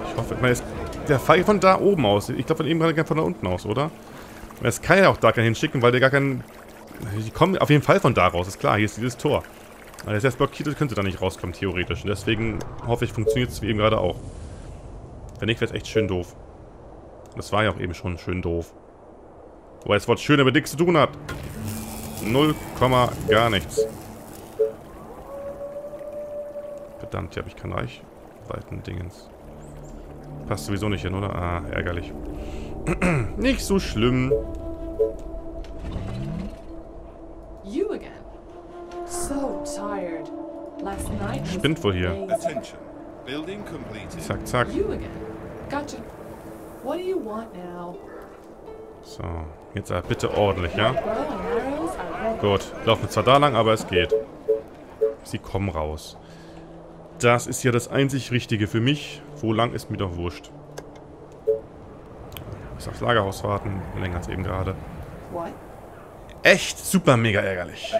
Ich hoffe, man ist der Fall von da oben aus. Ich glaube, von eben gerade von da unten aus, oder? Das kann ja auch da keinen hinschicken, weil der gar keinen... Die kommen auf jeden Fall von da raus, ist klar. Hier ist dieses Tor. Aber das ist jetzt blockiert, das könnte da nicht rauskommen, theoretisch. Und deswegen hoffe ich, funktioniert es wie eben gerade auch. Wenn nicht, wäre es echt schön doof. Das war ja auch eben schon schön doof. Wobei das Wort schön aber nichts zu tun hat. 0, gar nichts. Verdammt, hier habe ich kein Reichweiten-Dingens. Passt sowieso nicht hin, oder? Ah, ärgerlich. Nicht so schlimm. Spinnt wohl hier. Zack, zack. So, jetzt aber bitte ordentlich, ja? Gut, laufen zwar da lang, aber es geht. Sie kommen raus. Das ist ja das einzig Richtige für mich. Wo lang ist mir doch wurscht. Ich muss aufs Lagerhaus warten. Länger als eben gerade. Echt super mega ärgerlich.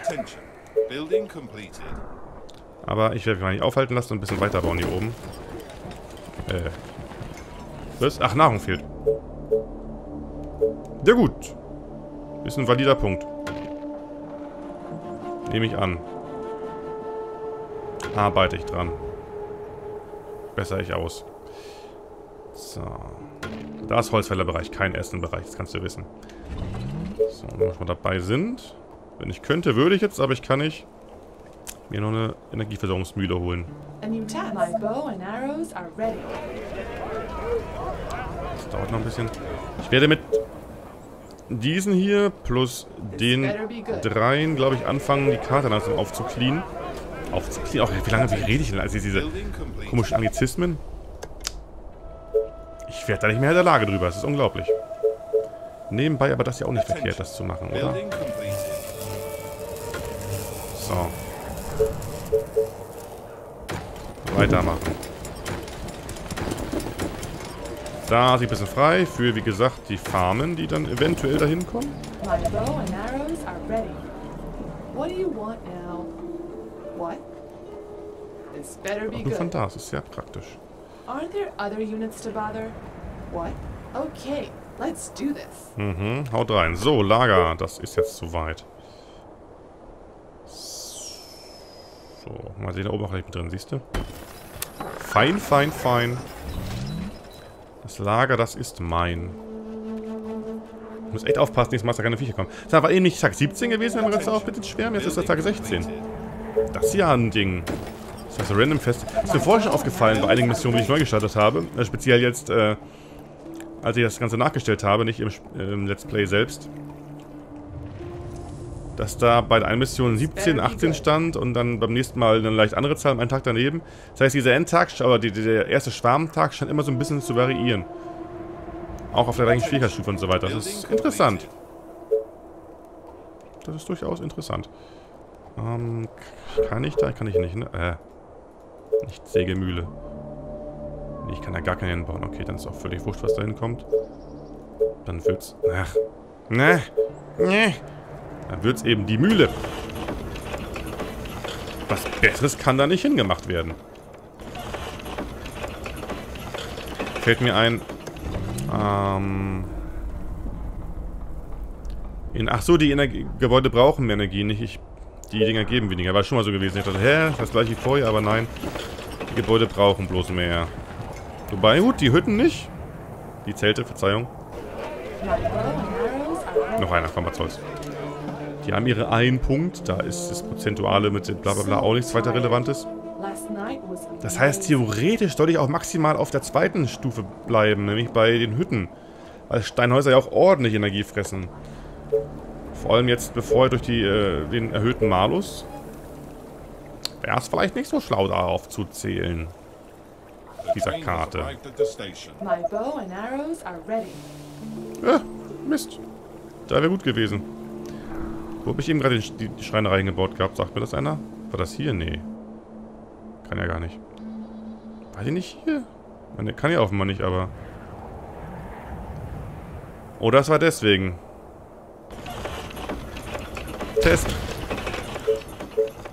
Aber ich werde mich mal nicht aufhalten lassen und ein bisschen weiterbauen hier oben. Was? Ach, Nahrung fehlt. Ja gut. Ist ein valider Punkt. Nehme ich an. Arbeite ich dran. Bessere ich aus. So. Da ist Holzfällerbereich, kein Essenbereich, das kannst du wissen. So, wenn wir schon dabei sind. Wenn ich könnte, würde ich jetzt, aber ich kann nicht. Mir noch eine Energieversorgungsmühle holen. Das dauert noch ein bisschen. Ich werde mit diesen hier plus den dreien, glaube ich, anfangen, die Karte langsam aufzucleanen. Aufzucleanen? Auch wie lange rede ich denn? Also diese komischen Anglizismen. Ich werde da nicht mehr in der Lage drüber, es ist unglaublich. Nebenbei aber das ja auch nicht verkehrt, das zu machen, oder? So. Weitermachen. Da ist ein bisschen frei für, wie gesagt, die Farmen, die dann eventuell dahin kommen. Auch nur von da, das ist ja praktisch. Mhm, haut rein. So, Lager, das ist jetzt zu weit. So, mal sehen, da oben auch gleich mit drin, siehst du? Fein, fein, fein. Das Lager, das ist mein. Ich muss echt aufpassen, nächstes Mal, dass da keine Viecher kommen. Das war eben nicht Tag 17 gewesen, wenn wir uns auch mit den Schwärmen. Jetzt ist das Tag 16. Das ist ja ein Ding. Das ist also random fest. Das ist mir vorher schon aufgefallen bei einigen Missionen, die ich neu gestartet habe. Speziell jetzt, als ich das Ganze nachgestellt habe, nicht im Let's Play selbst. Dass da bei der einen Mission 17, 18 stand und dann beim nächsten Mal eine leicht andere Zahl, einen Tag daneben. Das heißt, dieser Endtag, aber der erste Schwarmtag scheint immer so ein bisschen zu variieren. Auch auf der gleichen Schwierigkeitsstufe und so weiter. Das ist interessant. Das ist durchaus interessant. Kann ich da? Kann ich nicht, ne? Nicht Sägemühle. Nee, ich kann da gar keinen hinbauen. Okay, dann ist auch völlig wurscht, was da hinkommt. Dann wird's... Ach. Ne? Ne? Dann wird's eben die Mühle. Was Besseres kann da nicht hingemacht werden. Fällt mir ein... Ach so, die Gebäude brauchen mehr Energie, nicht ich... Die Dinger geben weniger. War schon mal so gewesen. Ich dachte, hä, das gleiche wie vorher, aber nein. Die Gebäude brauchen bloß mehr. Wobei, gut, die Hütten nicht. Die Zelte, Verzeihung. Noch einer, komm, was soll's. Die haben ihre einen Punkt. Da ist das Prozentuale mit blablabla auch nichts weiter Relevantes. Das heißt, theoretisch sollte ich auch maximal auf der zweiten Stufe bleiben, nämlich bei den Hütten. Weil Steinhäuser ja auch ordentlich Energie fressen. Vor allem jetzt, bevor durch den erhöhten Malus, wäre es vielleicht nicht so schlau, darauf zu zählen. Dieser Karte. Ja, Mist. Da wäre gut gewesen. Wo habe ich eben gerade die Schreinerei hingebaut gehabt? Sagt mir das einer? War das hier? Nee. Kann ja gar nicht. War die nicht hier? Man kann ja offenbar nicht, aber... Oh, das war deswegen. Test.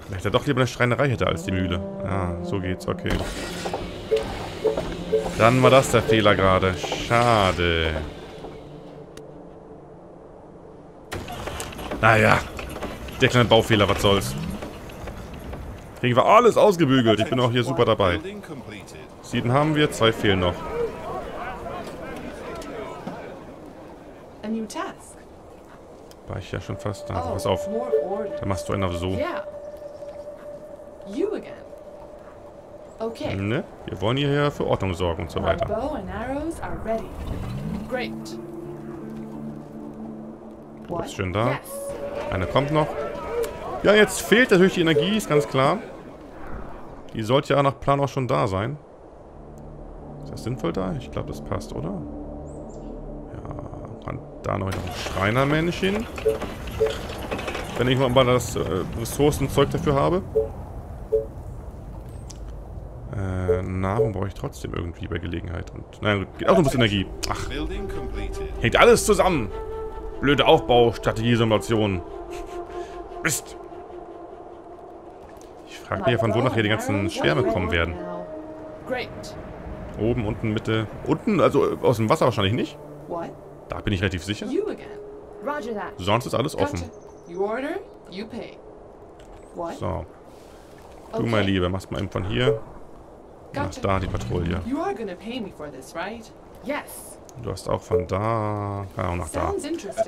Vielleicht doch lieber eine Schreinerei hätte als die Mühle. Ah, so geht's, okay. Dann war das der Fehler gerade. Schade. Naja. Der kleine Baufehler, was soll's. Kriegen wir alles ausgebügelt. Ich bin auch hier super dabei. 7 haben wir, 2 fehlen noch. War ich ja schon fast da. Pass auf. Dann machst du einen so. Ne? Wir wollen hierher für Ordnung sorgen und so weiter. Das ist schön da. Eine kommt noch. Ja, jetzt fehlt natürlich die Energie, ist ganz klar. Die sollte ja nach Plan auch schon da sein. Ist das sinnvoll da? Ich glaube, das passt, oder? Da noch ein Schreinermännchen. Wenn ich mal das Ressourcenzeug dafür habe. Nahrung brauche ich trotzdem irgendwie bei Gelegenheit. Und, nein, geht auch noch was Energie. Ach. Hängt alles zusammen. Blöde Aufbaustrategie-Simulation. Mist. Ich frage mich ja, von wo nachher die ganzen Schwärme kommen werden. Oben, unten, Mitte. Unten, also aus dem Wasser wahrscheinlich nicht. Da bin ich relativ sicher. Sonst ist alles offen. So. Du, mein Lieber, machst mal eben von hier. Ach, da die Patrouille. Du hast auch von da. Kann auch nach da.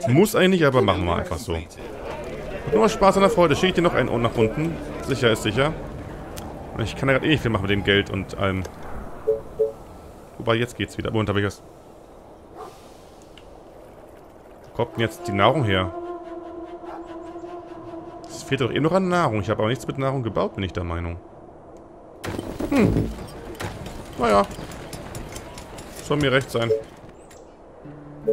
Muss eigentlich nicht, aber machen wir einfach so. Hat nur Spaß an der Freude. Schicke ich dir noch einen nach unten. Sicher ist sicher. Ich kann ja gerade eh nicht viel machen mit dem Geld und allem. Wobei, jetzt geht's wieder. Moment, habe ich was. Wo kommt denn jetzt die Nahrung her? Es fehlt doch eben noch an Nahrung. Ich habe auch nichts mit Nahrung gebaut, bin ich der Meinung. Hm. Naja. Soll mir recht sein. So.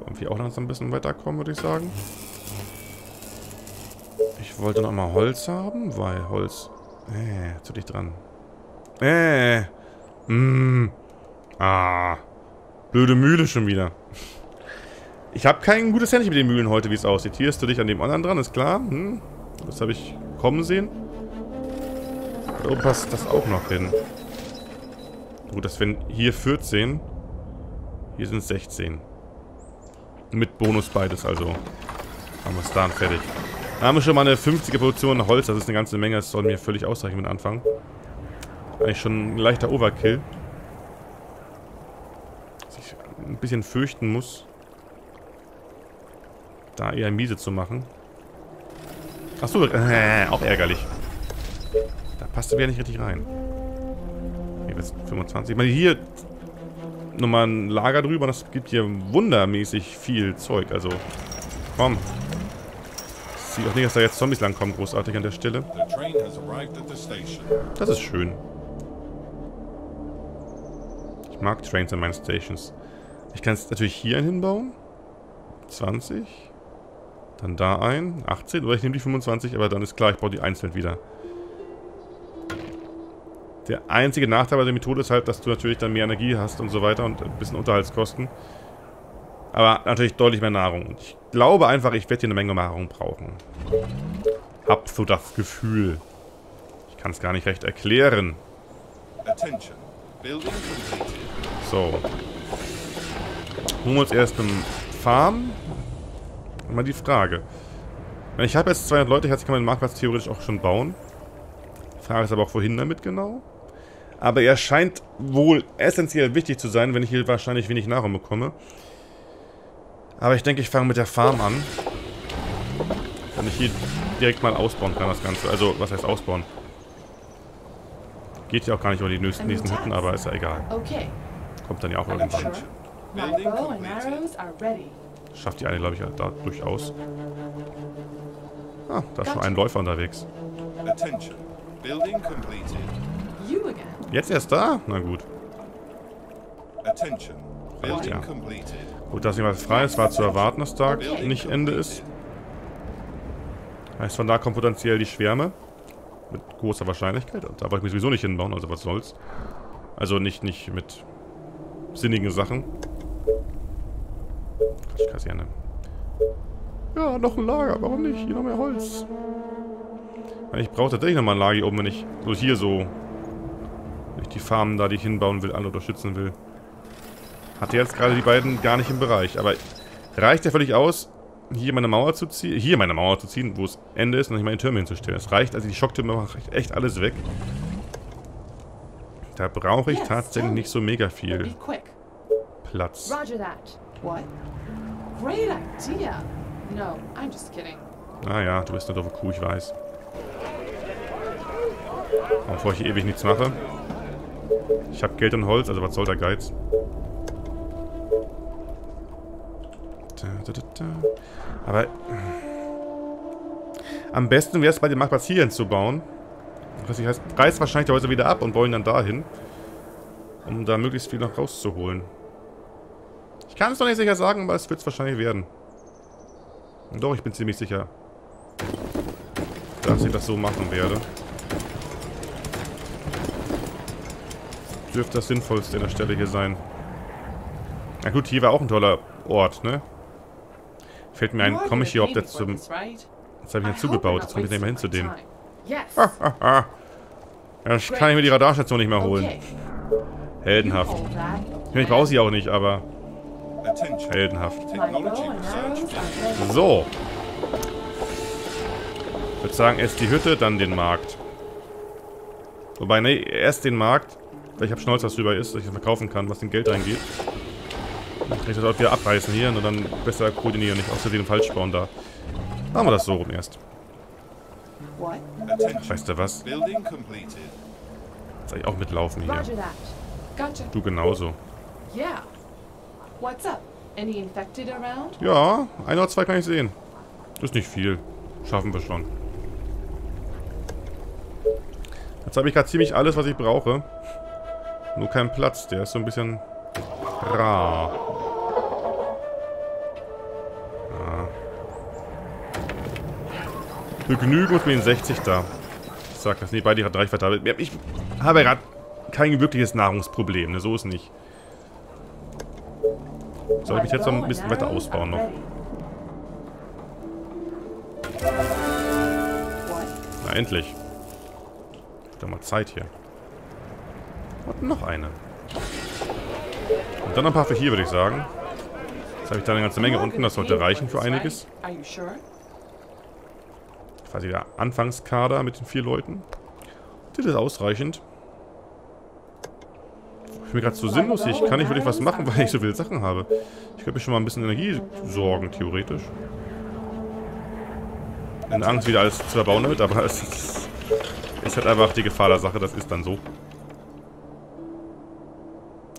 Wollen wir auch noch ein bisschen weiterkommen, würde ich sagen. Ich wollte noch mal Holz haben, weil Holz... zu dicht dran. Blöde Mühle schon wieder. Ich habe kein gutes Händchen mit den Mühlen heute, wie es aussieht. Hier ist du dich an dem anderen dran, ist klar. Das habe ich kommen sehen. Da oben passt das auch noch hin. Gut, das wären hier 14. Hier sind 16. Mit Bonus beides, also. Haben wir es dann fertig. Da haben wir schon mal eine 50er Produktion Holz. Das ist eine ganze Menge. Das soll mir völlig ausreichen mit Anfang. Eigentlich schon ein leichter Overkill. Dass ich ein bisschen fürchten muss, da eher miese zu machen. Achso, auch ärgerlich. Da passt er wieder nicht richtig rein. Hier wird es 25. Ich meine, hier nochmal ein Lager drüber. Das gibt hier wundermäßig viel Zeug. Also, komm. Ich sehe auch nicht, dass da jetzt Zombies langkommen, großartig an der Stelle. Das ist schön. Ich mag Trains in meinen Stations. Ich kann es natürlich hier einen hinbauen. 20. Dann da ein. 18. Oder ich nehme die 25, aber dann ist klar, ich brauche die einzeln wieder. Der einzige Nachteil bei der Methode ist halt, dass du natürlich dann mehr Energie hast und so weiter und ein bisschen Unterhaltskosten. Aber natürlich deutlich mehr Nahrung. Und ich glaube einfach, ich werde hier eine Menge Nahrung brauchen. Hab so das Gefühl. Ich kann es gar nicht recht erklären. So. Holen wir uns erst eine Farm. Mal die Frage. Ich habe jetzt 200 Leute, jetzt kann man den Marktplatz theoretisch auch schon bauen. Frage ist aber auch, wohin damit genau. Aber er scheint wohl essentiell wichtig zu sein, wenn ich hier wahrscheinlich wenig Nahrung bekomme. Aber ich denke, ich fange mit der Farm an. Wenn ich hier direkt mal ausbauen kann, das Ganze. Also, was heißt ausbauen? Geht ja auch gar nicht über die nächsten Hütten, aber ist ja egal. Kommt dann ja auch irgendwann. Schafft die eine, glaube ich, da durchaus. Ah, da ist schon ein Läufer unterwegs. Jetzt erst da? Na gut. Reicht ja. Gut, dass jemand frei ist, war zu erwarten, dass da nicht Ende ist. Heißt, von da kommen potenziell die Schwärme. Mit großer Wahrscheinlichkeit. Da wollte ich mich sowieso nicht hinbauen, also was soll's. Also nicht mit sinnigen Sachen. Quatschkaserne. Ja, noch ein Lager, warum nicht? Hier noch mehr Holz. Ich brauche tatsächlich nochmal ein Lager hier oben, wenn ich so hier so... Wenn ich die Farmen da, die ich hinbauen will, alle unterstützen will. Hatte jetzt gerade die beiden gar nicht im Bereich, aber reicht ja völlig aus, hier meine Mauer zu ziehen, wo es Ende ist und nicht meine Türme hinzustellen. Es reicht, also die Schocktürme machen echt alles weg. Da brauche ich tatsächlich nicht so mega viel Platz. Naja, du bist eine doofe Kuh, ich weiß. Und bevor ich hier ewig nichts mache. Ich habe Geld und Holz, also was soll der Geiz? Aber am besten wäre es, bei dem Marktplatz hier hinzubauen. Das heißt, ich reiß wahrscheinlich die Häuser wieder ab und baue ihn dann dahin, um da möglichst viel noch rauszuholen. Ich kann es noch nicht sicher sagen, aber es wird es wahrscheinlich werden. Und doch, ich bin ziemlich sicher, dass ich das so machen werde. Dürfte das Sinnvollste an der Stelle hier sein. Na gut, hier war auch ein toller Ort, ne? Fällt mir ein, komme ich hier überhaupt jetzt zum... Jetzt habe ich ihn zugebaut, jetzt komme ich nicht mehr hin zu dem. Jetzt kann ich mir die Radarstation nicht mehr holen. Heldenhaft. Ich brauche sie auch nicht, aber... Heldenhaft. So. Ich würde sagen, erst die Hütte, dann den Markt. Wobei, nee, erst den Markt. Weil ich habe Schnolz, was drüber ist, dass ich das verkaufen kann, was dem Geld reingeht. Dann kann ich das auch wieder abreißen hier und dann besser koordinieren, nicht aus Versehen falsch bauen da. Machen wir das so rum erst. Weißt du was? Soll ich auch mitlaufen hier? Du genauso. Ja, ein oder zwei kann ich sehen. Das ist nicht viel. Schaffen wir schon. Jetzt habe ich gerade ziemlich alles, was ich brauche. Nur keinen Platz. Der ist so ein bisschen rar. Ja. Begnügen uns mit den 60 da. Ich sag das nicht. Beide hat Reichweite. Ich habe gerade kein wirkliches Nahrungsproblem. Ne? So ist nicht. Soll ich mich jetzt noch ein bisschen weiter ausbauen noch? Na, endlich. Da mal Zeit hier. Und noch eine. Und dann ein paar für hier, würde ich sagen. Jetzt habe ich da eine ganze Menge unten. Das sollte reichen für einiges. Quasi der Anfangskader mit den 4 Leuten. Das ist ausreichend. Ich bin gerade so sinnlos. Ich kann nicht wirklich was machen, weil ich so viele Sachen habe. Ich könnte mir schon mal ein bisschen Energie sorgen, theoretisch. In Angst, wieder alles zu verbauen damit, aber es ist halt einfach die Gefahr der Sache. Das ist dann so.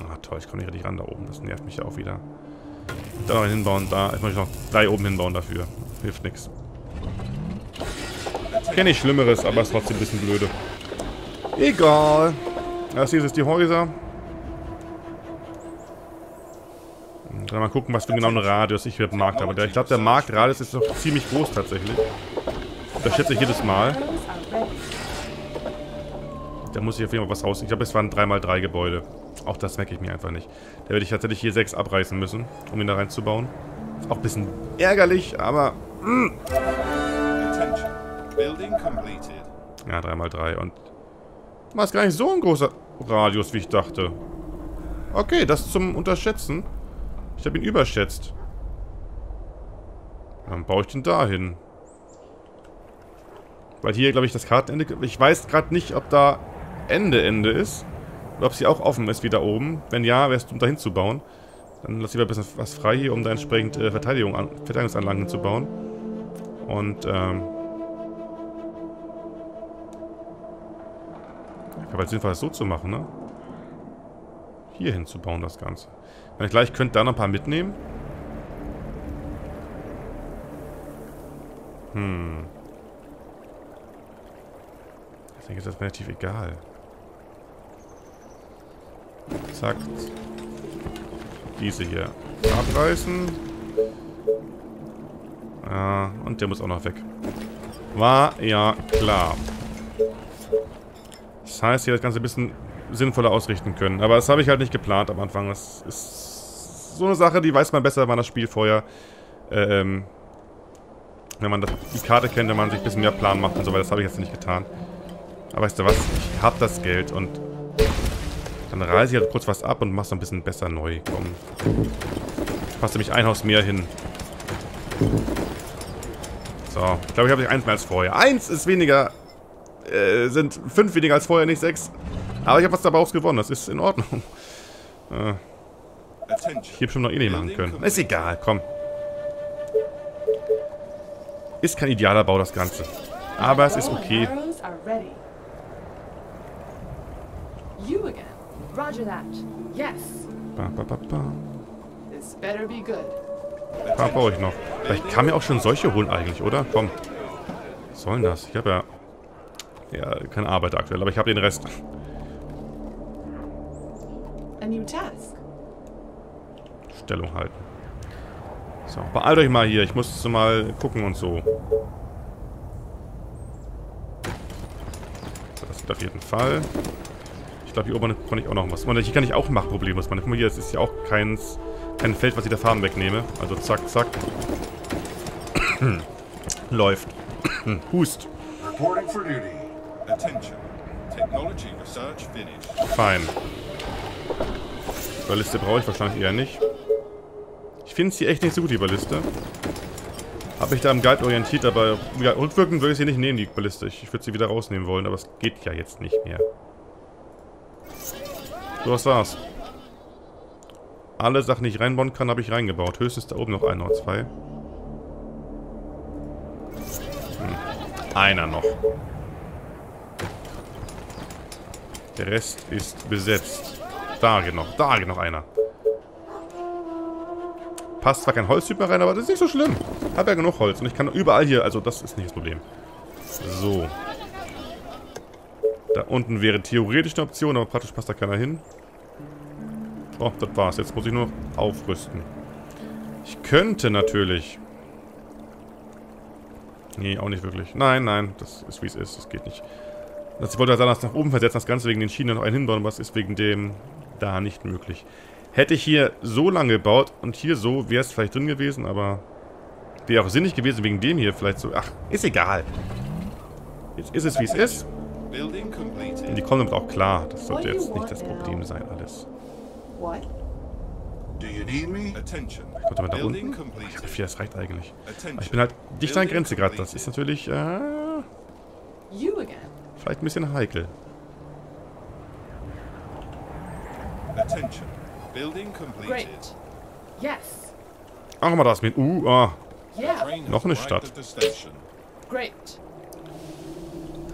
Ah, toll, ich komme nicht richtig ran da oben. Das nervt mich ja auch wieder. Da noch hinbauen, da. Jetzt muss ich noch 3 oben hinbauen dafür. Hilft nichts. Kenne ich Schlimmeres, aber es ist trotzdem ein bisschen blöde. Egal. Das hier ist die Häuser. Mal gucken, was für einen genauen Radius ich für den Markt habe. Ich glaube, der Marktradius ist doch ziemlich groß tatsächlich. Das schätze ich jedes Mal. Da muss ich auf jeden Fall was raus. Ich glaube, es waren 3x3 Gebäude. Auch das merke ich mir einfach nicht. Da werde ich tatsächlich hier 6 abreißen müssen, um ihn da reinzubauen. Auch ein bisschen ärgerlich, aber... Ja, 3x3 und... War es gar nicht so ein großer Radius, wie ich dachte. Okay, das zum Unterschätzen. Ich habe ihn überschätzt. Dann baue ich den da hin. Weil hier, glaube ich, das Kartenende... Ich weiß gerade nicht, ob da Ende ist. Oder ob sie auch offen ist, wie da oben. Wenn ja, wärst du, um da hinzubauen. Dann lass lieber ein bisschen was frei hier, um da entsprechend Verteidigungsanlagen hinzubauen. Und, ich glaube, es ist sinnvoll, das so zu machen, ne? Hier hinzubauen, das Ganze. Wenn ich gleich könnte, da noch ein paar mitnehmen. Hm. Ich denke, das ist relativ egal. Zack. Diese hier abreißen. Ah, und der muss auch noch weg. War ja klar. Das heißt, hier das Ganze ein bisschen sinnvoller ausrichten können. Aber das habe ich halt nicht geplant am Anfang. Das ist so eine Sache, die weiß man besser, wann das Spiel vorher, wenn man die Karte kennt, wenn man sich ein bisschen mehr Plan macht und so, weil das habe ich jetzt nicht getan. Aber weißt du was? Ich habe das Geld und dann reise ich halt kurz was ab und mache es ein bisschen besser neu. Komm. Ich passe nämlich ein Haus mehr hin. So. Ich glaube, ich habe nicht 1 mehr als vorher. 1 ist weniger, sind 5 weniger als vorher, nicht 6. Aber ich habe was dabei auch gewonnen, das ist in Ordnung. Ich habe schon noch eh nicht machen können. Ist egal, komm. Ist kein idealer Bau, das Ganze. Aber es ist okay. Ein paar baue ich noch. Vielleicht kann mir auch schon solche holen eigentlich, oder? Komm. Was soll denn das? Ich habe ja... Ja, keine Arbeit aktuell, aber ich habe den Rest. Stellung halten. So, beeilt euch mal hier. Ich muss mal gucken und so. Das geht auf jeden Fall. Ich glaube, hier oben kann ich auch noch was. Hier kann ich auch machen, problemlos. Guck mal hier, es ist ja auch kein Feld, was ich der Farben wegnehme. Also zack, zack. Läuft. Hust. Reporting for duty. Attention. Technology research finished. Fein. Balliste brauche ich wahrscheinlich eher nicht. Ich finde sie echt nicht so gut, die Balliste. Habe ich da am Guide orientiert, aber ja, rückwirkend würde ich sie nicht nehmen, die Balliste. Ich würde sie wieder rausnehmen wollen, aber es geht ja jetzt nicht mehr. So, was war's. Alle Sachen, die ich reinbauen kann, habe ich reingebaut. Höchstens da oben noch einer oder zwei. Einer noch. Der Rest ist besetzt. Da geht noch einer. Passt zwar kein Holztyp mehr rein, aber das ist nicht so schlimm. Hab ja genug Holz und ich kann überall hier, also das ist nicht das Problem. So. Da unten wäre theoretisch eine Option, aber praktisch passt da keiner hin. Oh, das war's. Jetzt muss ich nur noch aufrüsten. Ich könnte natürlich... Nee, auch nicht wirklich. Nein, nein, das ist wie es ist. Das geht nicht. Ich wollte das nach oben versetzen, das Ganze wegen den Schienen noch einen hinbauen, aber es ist wegen dem da nicht möglich. Hätte ich hier so lange gebaut und hier so, wäre es vielleicht drin gewesen, aber wäre auch sinnig gewesen wegen dem hier vielleicht so. Ach, ist egal. Jetzt ist es, wie es ist. Und die kommen damit auch klar. Das sollte jetzt nicht das Problem sein, alles. Warte mal, da unten? Ach, ja, vier, das reicht eigentlich. Aber ich bin halt dicht an Grenze gerade. Das ist natürlich, vielleicht ein bisschen heikel. Auch mal das mit. Noch eine Stadt.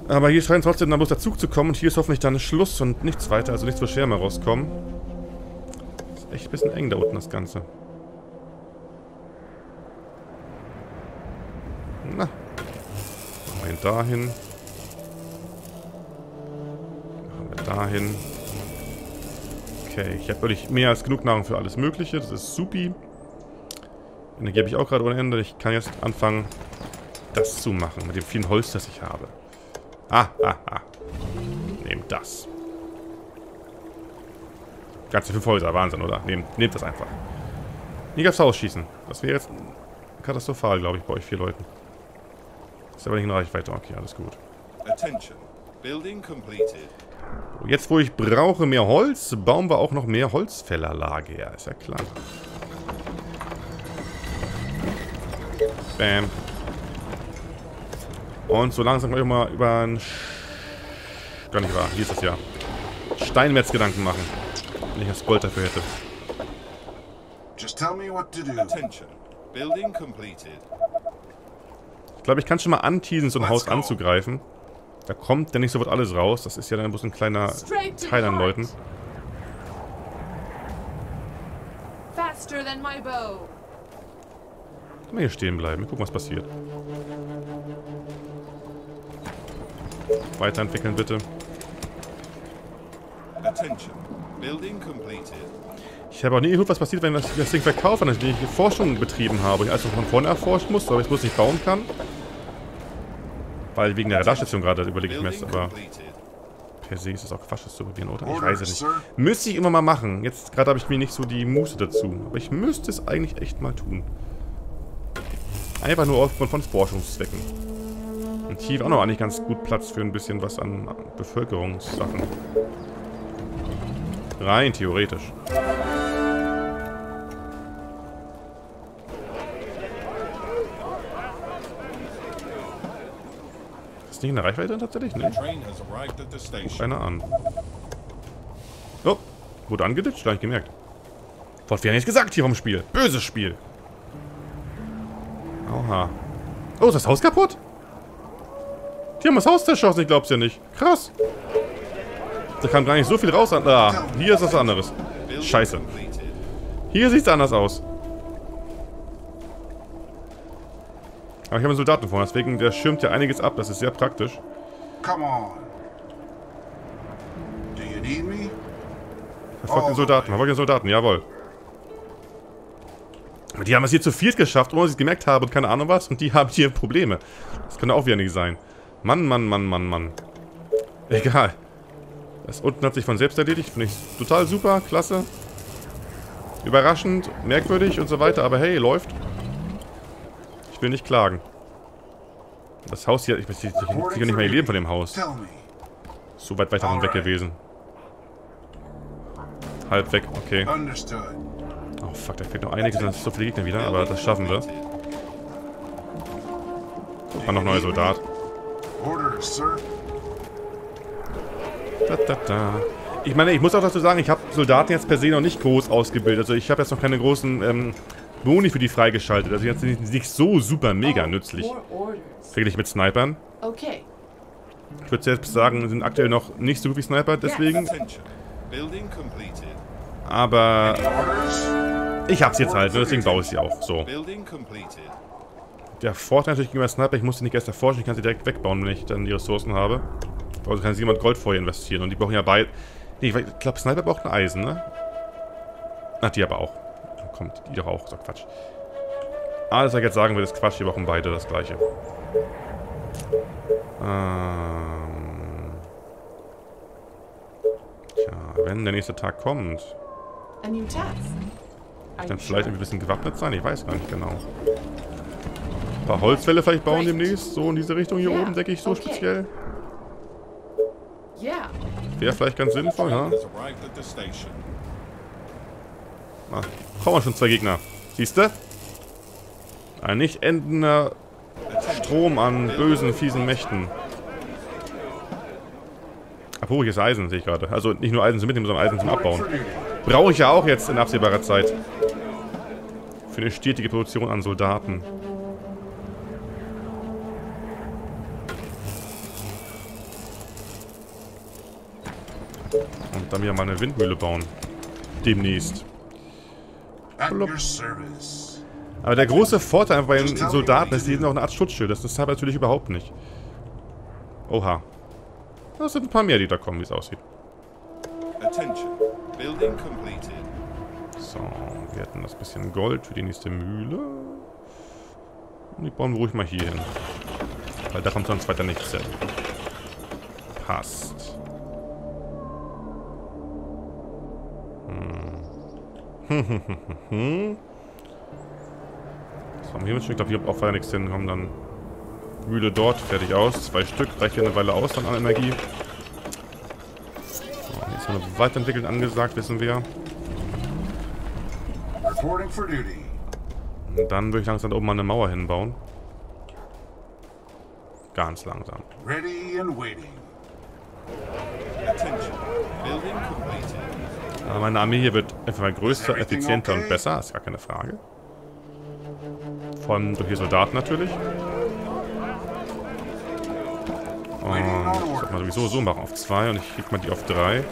Aber hier scheint trotzdem bloß der Zug zu kommen und hier ist hoffentlich dann Schluss und nichts weiter, also nichts, wo Scherme rauskommen. Ist echt ein bisschen eng da unten, das Ganze. Na. Machen wir ihn dahin. Machen wir dahin. Okay, ich habe wirklich mehr als genug Nahrung für alles Mögliche. Das ist supi. Energie habe ich auch gerade ohne Ende. Ich kann jetzt anfangen, das zu machen. Mit dem vielen Holz, das ich habe. Nehmt das. Ganze 5 Häuser. Wahnsinn, oder? Nehmt das einfach. Hier gab es Hausschießen. Das wäre jetzt katastrophal, glaube ich, bei euch 4 Leuten. Ist aber nicht in Reichweite. Okay, alles gut. Jetzt, wo ich brauche mehr Holz, bauen wir auch noch mehr Holzfällerlager. Ja, ist ja klar. Bam. Und so langsam kann ich mal über ein... Gar nicht wahr, hier ist das ja. Steinmetz Gedanken machen. Wenn ich das Gold dafür hätte. Ich glaube, ich kann schon mal anteasen, so ein Haus anzugreifen. Da kommt ja nicht sofort alles raus. Das ist ja dann bloß ein kleiner Teil an Leuten. Kann man hier stehen bleiben. Wir gucken, was passiert. Weiterentwickeln, bitte. Ich habe auch nie gehört, was passiert, wenn ich das Ding verkaufe, nachdem ich Forschung betrieben habe. Ich also von vorne erforscht muss, aber ich bloß nicht bauen kann. Weil wegen der Radarstation gerade überlege ich mir jetzt, aber per se ist es auch Quatsch, das zu probieren, oder? Ich weiß es nicht. Müsste ich immer mal machen. Jetzt gerade habe ich mir nicht so die Muße dazu. Aber ich müsste es eigentlich echt mal tun. Einfach nur aufgrund von Forschungszwecken. Und hier auch noch eigentlich ganz gut Platz für ein bisschen was an Bevölkerungssachen. Rein theoretisch. Ist nicht in der Reichweite tatsächlich? Ne? Guck einer an. Oh, wurde angeditscht, gar nicht gemerkt. Wurde ja nichts gesagt hier vom Spiel. Böses Spiel. Oha. Oh, ist das Haus kaputt? Die haben das Haus zerschossen, ich glaub's ja nicht. Krass. Da kam gar nicht so viel raus. Ah, hier ist was anderes. Scheiße. Hier sieht's anders aus. Aber ich habe einen Soldaten vorne, deswegen der schirmt ja einiges ab. Das ist sehr praktisch. Verfolgt den Soldaten, verfolgt den Soldaten, jawohl. Die haben es hier zu viert geschafft, ohne dass ich es gemerkt habe und keine Ahnung was. Und die haben hier Probleme. Das könnte auch wieder nicht sein. Mann, Mann, Mann, Mann, Mann. Egal. Das unten hat sich von selbst erledigt. Finde ich total super, klasse. Überraschend, merkwürdig und so weiter. Aber hey, läuft. Ich will nicht klagen. Das Haus hier... Ich möchte sicher nicht mehr leben von dem Haus. So weit davon weg gewesen. Halb weg, okay. Oh fuck, da fehlt noch einiges, dann sind so viele Gegner wieder, aber das schaffen wir. War noch neuer Soldat. Da, da, da. Ich meine, ich muss auch dazu sagen, ich habe Soldaten jetzt per se noch nicht groß ausgebildet. Also ich habe jetzt noch keine großen Boni für die freigeschaltet. Also jetzt nicht so super mega nützlich. Verglichen mit Snipern. Ich würde jetzt sagen, sind aktuell noch nicht so gut wie Sniper, deswegen. Aber ich hab's jetzt halt, deswegen baue ich sie auch. So. Der Vorteil natürlich gegenüber Sniper, ich muss sie nicht erst erforschen, ich kann sie direkt wegbauen, wenn ich dann die Ressourcen habe. Also kann sich jemand Gold vorher investieren und die brauchen ja beide. Nee, ich glaube, Sniper braucht ein Eisen, ne? Ach, die aber auch. Kommt, die doch auch, so Quatsch. Alles, was ich jetzt sagen will, ist Quatsch, die brauchen beide das gleiche. Tja, wenn der nächste Tag kommt. Dann vielleicht ein bisschen gewappnet sein, ich weiß gar nicht genau. Ein paar Holzwälle vielleicht bauen demnächst, so in diese Richtung hier oben, denke ich, so speziell. Wäre vielleicht ganz sinnvoll, ne? Ah, brauchen wir schon zwei Gegner. Siehst du? Ein nicht endender Strom an bösen, fiesen Mächten. Apropos, hier ist Eisen, sehe ich gerade. Also nicht nur Eisen zum Mitnehmen, sondern Eisen zum Abbauen. Brauche ich ja auch jetzt in absehbarer Zeit. Für eine stetige Produktion an Soldaten. Und dann wieder mal eine Windmühle bauen. Demnächst. Blub. Aber der große Vorteil bei den Soldaten ist, die sind auch eine Art Schutzschild. Das ist natürlich überhaupt nicht. Oha. Das sind ein paar mehr, die da kommen, wie es aussieht. So, wir hätten das bisschen Gold für die nächste Mühle. Und die bauen wir ruhig mal hier hin. Weil da kommt sonst weiter nichts hin. Passt. So, am Himmelsstück, ich glaube, hier auch weiter nichts hin. Kommen dann Mühle dort, fertig aus. 2 Stück, reicht ja eine Weile aus dann an Energie. So, jetzt haben wir weiterentwickelt angesagt, wissen wir. Und dann würde ich langsam oben mal eine Mauer hinbauen. Ganz langsam. Aber meine Armee hier wird einfach mal größer, effizienter und besser, ist gar keine Frage. Vor allem durch die Soldaten natürlich. Und ich kann mal sowieso so machen auf 2 und ich krieg mal die auf 3.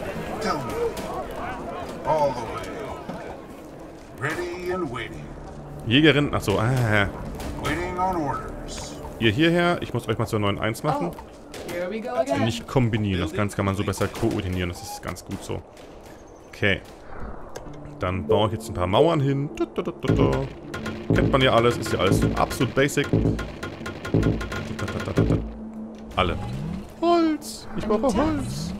Jägerin, achso, ihr hierher, ich muss euch mal zur 9-1 machen. Nicht kombinieren, das Ganze kann man so besser koordinieren, das ist ganz gut so. Okay. Dann baue ich jetzt ein paar Mauern hin. Kennt man ja alles, ist ja alles absolut basic. Alle. Holz! Ich brauche Holz!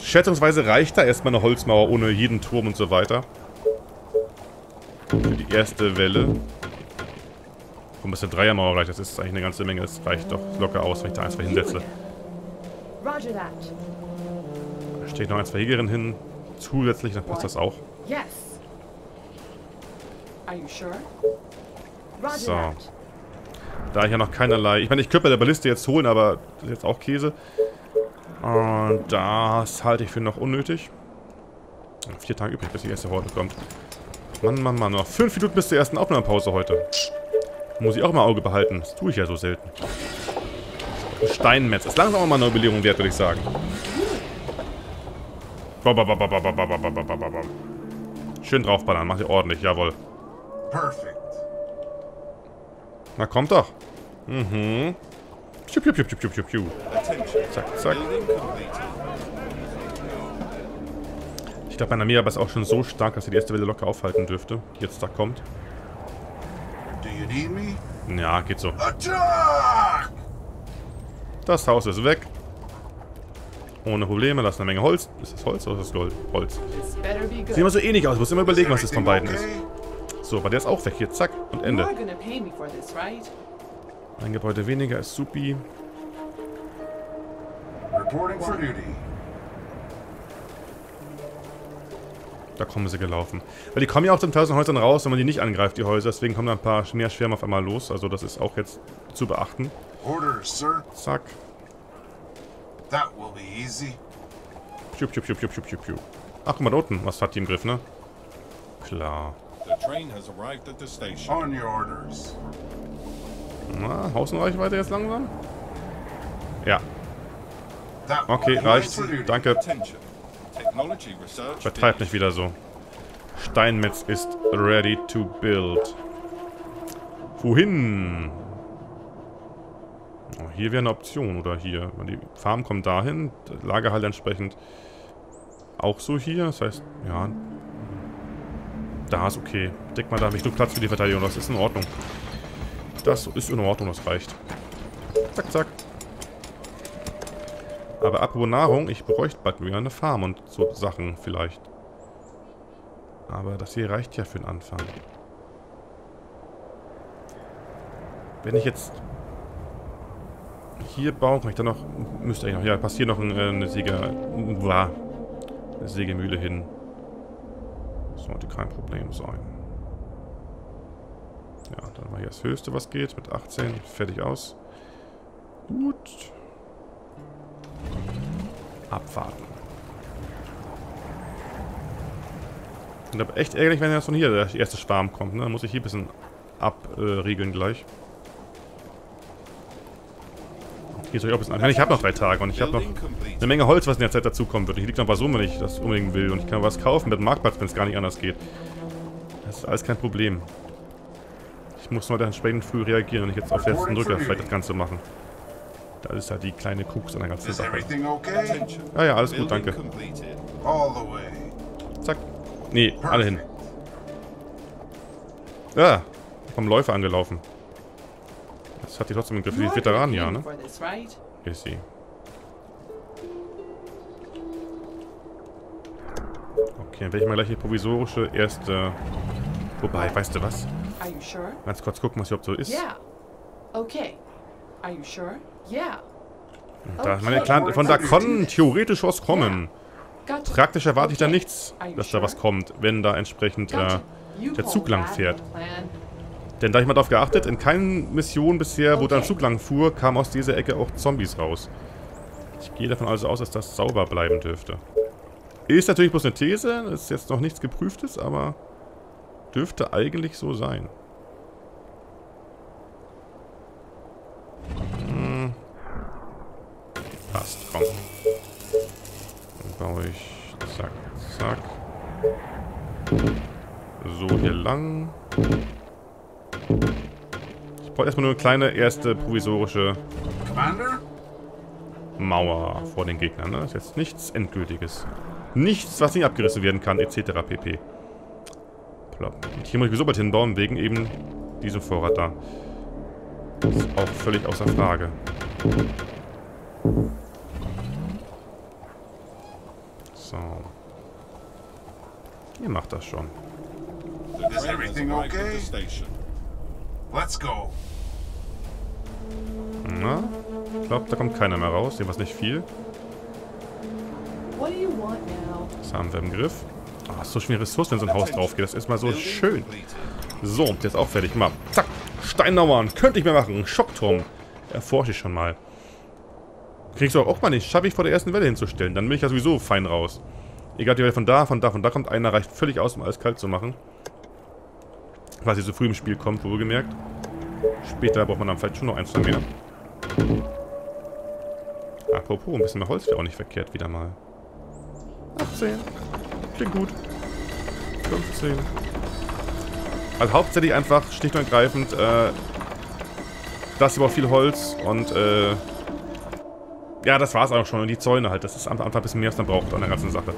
Schätzungsweise reicht da erstmal eine Holzmauer ohne jeden Turm und so weiter. Für die erste Welle. Komm, bis eine Dreiermauer reicht, das ist eigentlich eine ganze Menge. Das reicht doch locker aus, wenn ich da 1, 2 hinsetze. Da steht noch 1, 2 Jägerinnen hin. Zusätzlich, dann passt das auch. So. Da ich ja noch keinerlei... Ich meine, ich könnte bei der Balliste jetzt holen, aber das ist jetzt auch Käse. Und das halte ich für noch unnötig. 4 Tage übrig, bis die erste Horde kommt. Mann, Mann, Mann. Noch 5 Minuten bis zur ersten Aufnahmepause heute. Muss ich auch mal im Auge behalten. Das tue ich ja so selten. Steinmetz. Ist langsam auch mal eine Überlegung wert, würde ich sagen. Schön draufballern. Macht ihr ordentlich. Jawohl. Perfekt. Na, kommt doch. Mhm. Piu, piu, piu, piu, piu, piu. Zack, zack. Ich glaube, meine Armee ist auch schon so stark, dass sie die erste Welle locker aufhalten dürfte. Die jetzt da kommt. Ja, geht so. Das Haus ist weg. Ohne Probleme. Da ist eine Menge Holz. Ist das Holz oder ist das Gold? Holz. Sieht immer so ähnlich aus. Muss immer überlegen, was das von beiden ist. So, aber der ist auch weg. Hier, zack. Und Ende. Ein Gebäude weniger ist supi. Da kommen sie gelaufen. Weil die kommen ja auch zum Teil aus den Häusern raus, wenn man die nicht angreift, die Häuser. Deswegen kommen da ein paar mehr Schwärme auf einmal los. Also das ist auch jetzt zu beachten. Zack. Piu, piu, piu, piu, piu, piu. Ach, guck mal da unten. Was hat die im Griff, ne? Klar. Na, Außenreichweite jetzt langsam? Ja. Okay, reicht. Danke. Vertreibt nicht wieder so. Steinmetz ist ready to build. Wohin? Oh, hier wäre eine Option, oder hier. Die Farm kommt dahin, Lager halt entsprechend auch so hier. Das heißt, ja. Da ist okay. Denk mal, da habe ich genug Platz für die Verteidigung. Das ist in Ordnung. Das ist in Ordnung, das reicht. Zack, zack. Aber apropos Nahrung, ich bräuchte bald wieder eine Farm und so Sachen vielleicht. Aber das hier reicht ja für den Anfang. Wenn ich jetzt hier baue, kann ich dann noch... Müsste eigentlich noch... Ja, passt hier noch eine Sägemühle hin. Sollte kein Problem sein. Ja, dann mache ich das Höchste, was geht. Mit 18. Fertig aus. Gut. Abwarten. Und aber echt ärgerlich, wenn jetzt von hier der erste Schwarm kommt. Ne? Dann muss ich hier ein bisschen abriegeln gleich. Hier soll ich auch ein bisschen an. Ich habe noch 3 Tage und ich habe noch eine Menge Holz, was in der Zeit dazukommen wird. Und hier liegt noch was rum, wenn ich das unbedingt will. Und ich kann was kaufen mit dem Marktplatz, wenn es gar nicht anders geht. Das ist alles kein Problem. Ich muss mal entsprechend früh reagieren und nicht jetzt auf den letzten Drücker vielleicht das Ganze machen. Da ist halt die kleine Krux an der ganzen Sache. Ja, ja, alles gut, danke. Zack. Nee, alle hin. Ja, vom Läufer angelaufen. Das hat die trotzdem im Griff. Die Veteran, ja, ne? Ist sie. Okay, dann werde ich mal gleich die provisorische erste... Wobei, weißt du was? Ganz kurz gucken, was überhaupt so ist. Okay. Are you sure? Ja. Da meine Clan von da kann theoretisch was kommen. Praktisch erwarte ich da nichts, dass da was kommt, wenn da entsprechend der Zug lang fährt. Denn da habe ich mal darauf geachtet, in keinen Missionen bisher, wo da ein Zug lang fuhr, kamen aus dieser Ecke auch Zombies raus. Ich gehe davon also aus, dass das sauber bleiben dürfte. Ist natürlich bloß eine These, ist jetzt noch nichts Geprüftes, aber dürfte eigentlich so sein. Passt, komm. Dann baue ich... Zack, zack. So, hier lang. Ich brauche erstmal nur eine kleine erste provisorische Mauer vor den Gegnern. Ne? Das ist jetzt nichts Endgültiges. Nichts, was nicht abgerissen werden kann, etc. pp. Plopp. Und hier muss ich sowieso bald hinbauen, wegen eben diesem Vorrat da. Das ist auch völlig außer Frage. So. Ihr macht das schon. Is everything okay? Let's go. Na? Ich glaube, da kommt keiner mehr raus. Jedenfalls nicht viel. Das haben wir im Griff. Ah, so schön Ressourcen, wenn so ein Haus drauf geht. Das ist mal so schön. So, der ist auch fertig. Mal. Zack. Steinmauern. Könnte ich mir machen. Schockturm. Erforsche ich schon mal. Kriegst du auch mal nicht. Schaffe ich vor der ersten Welle hinzustellen. Dann bin ich ja sowieso fein raus. Egal, die Welle von da kommt. Einer reicht völlig aus, um alles kalt zu machen. Weil sie so früh im Spiel kommt, wohlgemerkt. Später braucht man dann vielleicht schon noch 1, 2 mehr. Apropos, ein bisschen mehr Holz wäre auch nicht verkehrt, wieder mal. 18. Klingt gut. 15. Also hauptsächlich einfach, schlicht und ergreifend, das hier braucht viel Holz und, ja, das war's auch schon. Und die Zäune halt. Das ist am Anfang ein bisschen mehr, als man braucht an der ganzen Sache.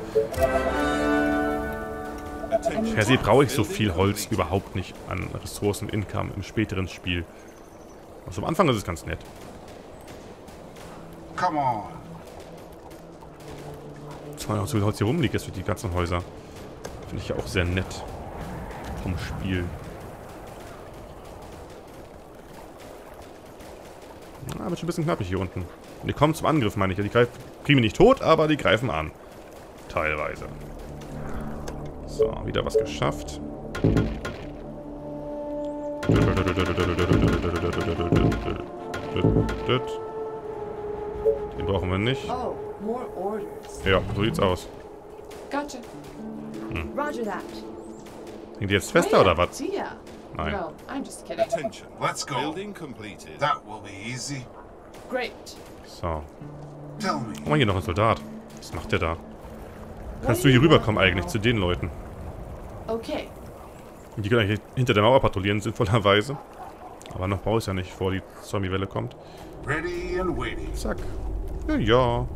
Per se brauche ich so viel Holz überhaupt nicht an Ressourcen, Income im späteren Spiel. Also am Anfang ist es ganz nett. Jetzt haben wir noch so viel Holz hier rumliegt, jetzt für die ganzen Häuser. Finde ich ja auch sehr nett. Vom Spiel. Na, wird schon ein bisschen knappig hier unten. Die kommen zum Angriff, meine ich. Die kriegen mich nicht tot, aber die greifen an. Teilweise. So, wieder was geschafft. Den brauchen wir nicht. Ja, so sieht's aus. Hängt die jetzt fester oder was? Nein. So. Oh, hier noch ein Soldat. Was macht der da? Kannst du hier rüberkommen eigentlich zu den Leuten? Okay. Die können eigentlich hinter der Mauer patrouillieren, sinnvollerweise. Aber noch brauche ich es ja nicht, bevor die Zombie-Welle kommt. Zack. Ja, ja.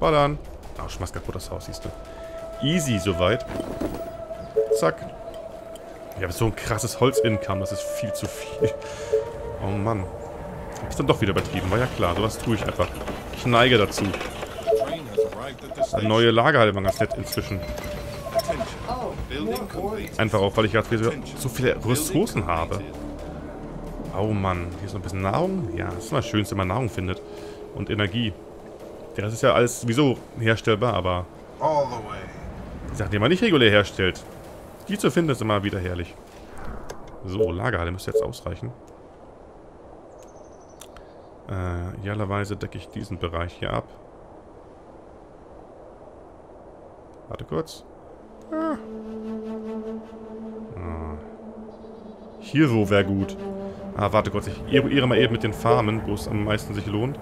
Ballern. Ah, schmeiß kaputt das Haus, siehst du. Easy soweit. Zack. Ich habe so ein krasses Holz-Income, das ist viel zu viel. Oh Mann. Ist dann doch wieder übertrieben, war ja klar. Sowas tue ich einfach. Ich neige dazu. Eine neue Lagerhalle war ganz nett inzwischen. Einfach auch, weil ich gerade so viele Ressourcen habe. Oh Mann, hier ist noch ein bisschen Nahrung. Ja, das ist mal schön, wenn man Nahrung findet. Und Energie. Ja, das ist ja alles sowieso herstellbar, aber die Sachen, die man nicht regulär herstellt, die zu finden, ist immer wieder herrlich. So, Lagerhalle müsste jetzt ausreichen. Idealerweise decke ich diesen Bereich hier ab. Warte kurz. Ah. Ah. Hier so wäre gut. Ah, warte kurz. Ich eruiere mal eben mit den Farmen, wo es am meisten sich lohnt.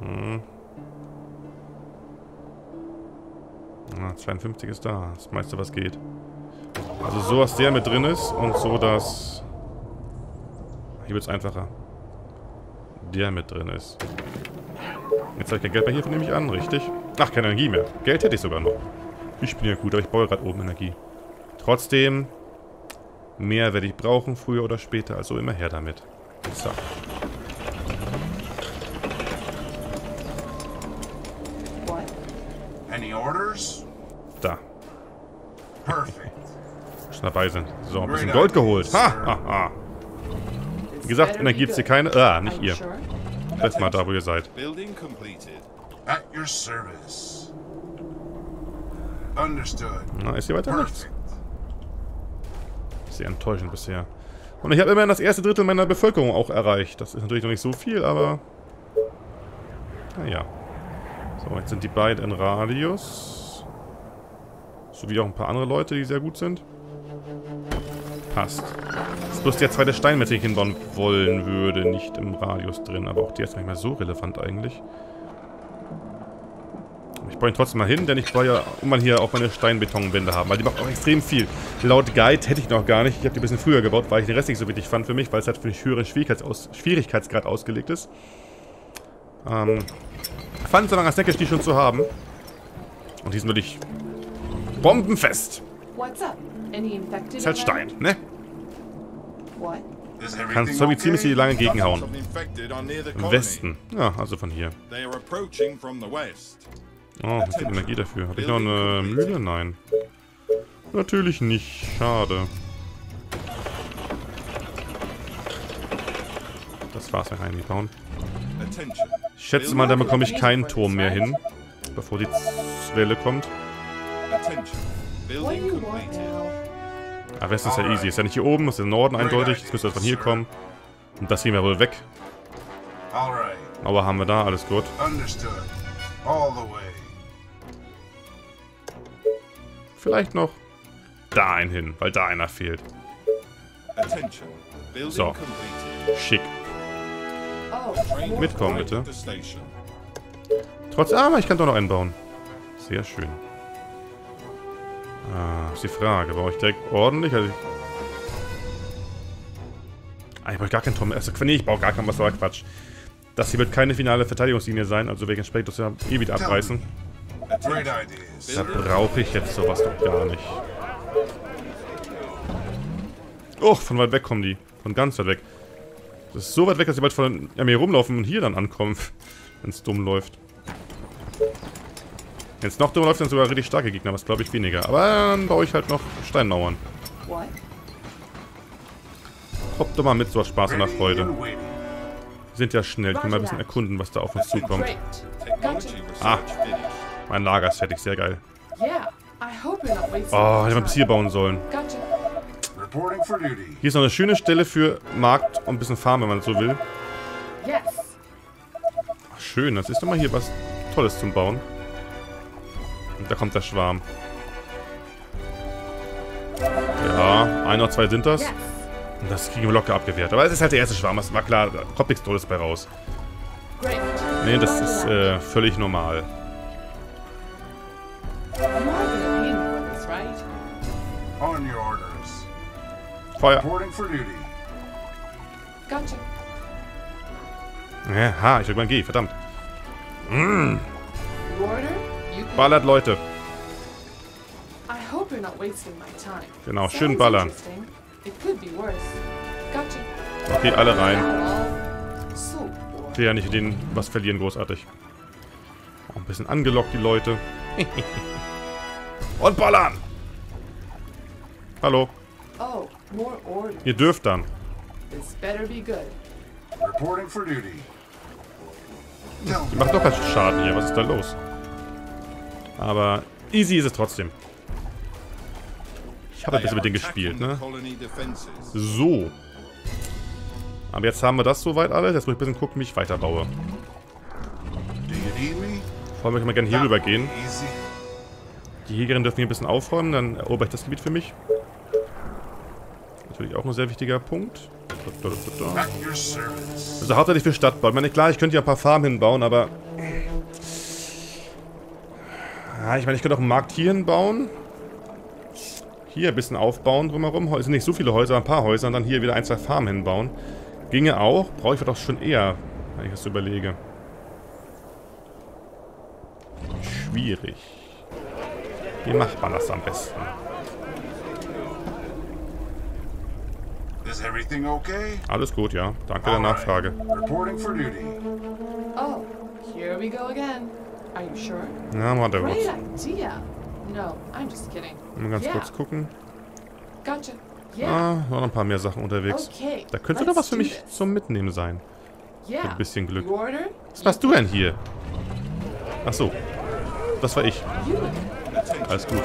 Hm. Ah, 52 ist da. Das meiste, was geht. Also so, dass der mit drin ist und so, dass... Hier wird es einfacher. Der mit drin ist. Jetzt habe ich kein Geld mehr. Hiervon nehme ich an, richtig? Ach, keine Energie mehr. Geld hätte ich sogar noch. Ich bin ja gut, aber ich baue gerade oben Energie. Trotzdem, mehr werde ich brauchen, früher oder später. Also immer her damit. Zack. Da. Schon dabei sind. So, ein bisschen Gold geholt. Ha, ha, ha. Wie gesagt, Energie gibt es hier keine. Ah, nicht ihr. Setzt mal da, wo ihr seid. Na, ist hier weiter nichts. Sehr enttäuschend bisher. Und ich habe immerhin das erste Drittel meiner Bevölkerung auch erreicht. Das ist natürlich noch nicht so viel, aber... Naja. So, jetzt sind die beiden in Radius. Sowie auch ein paar andere Leute, die sehr gut sind. Passt. Bloß der zweite Stein, mit dem ich hinbauen wollen würde, nicht im Radius drin. Aber auch der ist nicht mehr so relevant eigentlich. Ich baue ihn trotzdem mal hin, denn ich baue ja immer hier auch meine Steinbetonwände haben. Weil die macht auch extrem viel. Laut Guide hätte ich noch gar nicht. Ich habe die ein bisschen früher gebaut, weil ich den Rest nicht so wichtig fand für mich. Weil es halt für einen höheren Schwierigkeitsgrad ausgelegt ist. Fand es aber ganz neckisch, die schon zu haben. Und die sind wirklich bombenfest. Ist halt Stein, ne? Kannst Zombie ziemlich lange gegenhauen. Im Westen. Ja, also von hier. Oh, was ist Energie dafür? Habe ich noch eine Mühle? Nein. Natürlich nicht. Schade. Das war's mit Einbauen. Ich schätze mal, da bekomme ich keinen Turm mehr hin, bevor die Welle kommt. Aber Westen ist ja easy. Ist ja nicht hier oben, ist ja im Norden eindeutig. Jetzt müsste das von hier kommen. Und das gehen wir wohl weg. Aber haben wir da, alles gut. Vielleicht noch da einen hin, weil da einer fehlt. So. Schick. Mitkommen, bitte. Trotz aber ich kann doch noch einen bauen. Sehr schön. Ah, ist die Frage. Brauche ich direkt ordentlich? Also ich brauche gar keinen Turm. Also, nee, ich brauche gar keinen, was war Quatsch. Das hier wird keine finale Verteidigungslinie sein, also wegen Speck, das wir eh wieder abreißen. Da brauche ich jetzt sowas doch gar nicht. Oh, von weit weg kommen die. Von ganz weit weg. Das ist so weit weg, dass sie bald von mir rumlaufen und hier dann ankommen. Wenn es dumm läuft. Wenn es noch dumm läuft, dann sogar richtig starke Gegner, was glaube ich weniger. Aber dann baue ich halt noch Steinmauern. Hopp doch mal mit, so hat Spaß und Freude. Wir sind ja schnell, können mal ein bisschen erkunden, was da auf uns zukommt. Ah, Mein Lager ist fertig, sehr geil. Oh, hätte man bis hier bauen sollen. Hier ist noch eine schöne Stelle für Markt und ein bisschen Farm, wenn man das so will. Ach, schön, das ist doch mal hier was Tolles zum Bauen. Und da kommt der Schwarm. Ja, ein oder zwei sind das. Und das kriegen wir locker abgewehrt. Aber es ist halt der erste Schwarm, das war klar, da kommt nichts Tolles bei raus. Ne, das ist völlig normal. Feuer. Aha, ich will mal gehen, verdammt. Mm. Ballert, Leute. Genau, schön ballern. Okay, alle rein. Ich will ja nicht denen was verlieren, großartig. Auch ein bisschen angelockt, die Leute. Und ballern! Hallo. Ihr dürft dann. Die macht doch keinen Schaden hier, was ist da los? Aber easy ist es trotzdem. Ich habe ein bisschen mit denen gespielt, ne? So. Aber jetzt haben wir das soweit alles. Jetzt muss ich ein bisschen gucken, wie ich weiterbaue. Vor allem kann man gerne hier rüber gehen. Die Jägerinnen dürfen hier ein bisschen aufräumen, dann erober ich das Gebiet für mich. Natürlich auch ein sehr wichtiger Punkt. Also hauptsächlich für Stadtbau. Ich meine, klar, ich könnte ja ein paar Farmen hinbauen, aber... Ja, ich meine, ich könnte auch einen Markt hier hinbauen. Hier ein bisschen aufbauen drumherum. Es sind nicht so viele Häuser, ein paar Häuser. Und dann hier wieder ein, zwei Farmen hinbauen. Ginge auch. Brauche ich vielleicht auch schon eher, wenn ich das überlege. Schwierig. Wie macht man das am besten? Alles gut, ja. Danke der Nachfrage. Na, warte kurz. Mal ganz kurz gucken. Ah, noch ein paar mehr Sachen unterwegs. Da könnte doch was für mich zum Mitnehmen sein. Mit ein bisschen Glück. Was machst du denn hier? Ach so. Das war ich. Alles gut.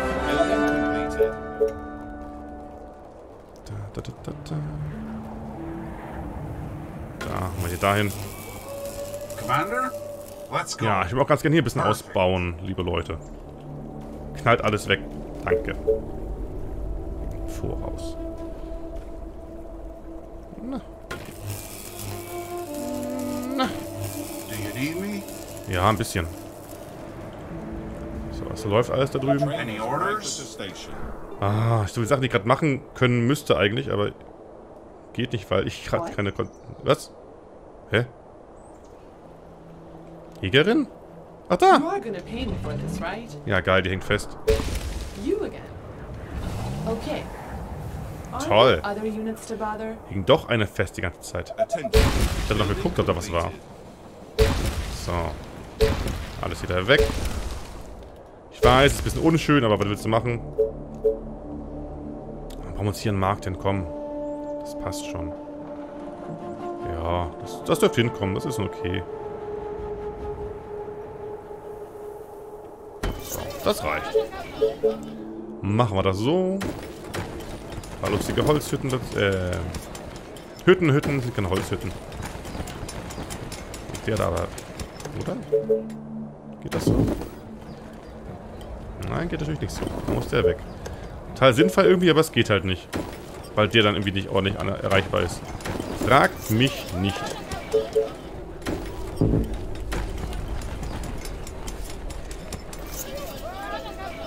Da, da, da, da. Da, haben wir hier dahin. Ja, ich will auch ganz gerne hier ein bisschen ausbauen, liebe Leute. Knallt alles weg. Danke. Voraus. Na. Na. Ja, ein bisschen. So, was läuft alles da drüben? Ah, so die Sachen, die ich gerade machen können müsste eigentlich, aber geht nicht, weil ich gerade keine... Was? Hä? Jägerin? Ach da! Ja geil, die hängt fest. Toll! Hing doch eine fest die ganze Zeit. Ich habe noch geguckt, ob da was war. So. Alles wieder weg. Ich weiß, ist ein bisschen unschön, aber was willst du machen? Brauchen wir uns hier einen Markt hinkommen. Das passt schon. Ja, das dürfte hinkommen. Das ist okay. So, das reicht. Machen wir das so. Ein paar lustige Holzhütten. Hütten sind keine Holzhütten. Der da aber... Oder? Geht das so? Nein, geht natürlich nicht so. Da muss der weg. Total sinnvoll irgendwie, aber es geht halt nicht. Weil der dann irgendwie nicht ordentlich erreichbar ist. Fragt mich nicht.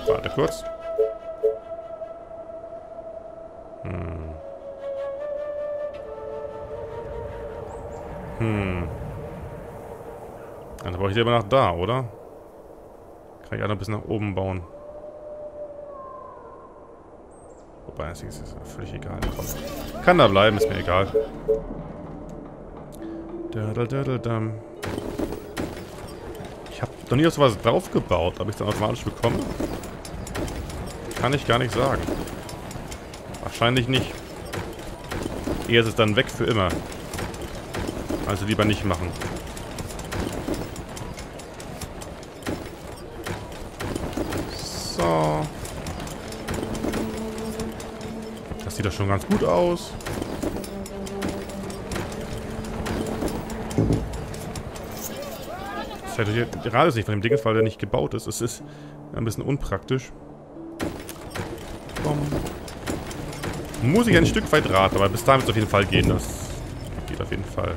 Warte kurz. Dann brauche ich den aber nach da, oder? Kann ich auch noch ein bisschen nach oben bauen. Wobei, es ist völlig egal. Kann da bleiben, ist mir egal. Ich habe noch nie auf sowas draufgebaut. Ob ich es dann automatisch bekomme? Kann ich gar nicht sagen. Wahrscheinlich nicht. Eher ist es dann weg für immer. Also lieber nicht machen. sieht das schon ganz gut aus. Ich rate gerade nicht von dem Ding, weil der nicht gebaut ist. Es ist ein bisschen unpraktisch. Muss ich ein Stück weit raten, aber bis dahin wird es auf jeden Fall gehen. Das geht auf jeden Fall.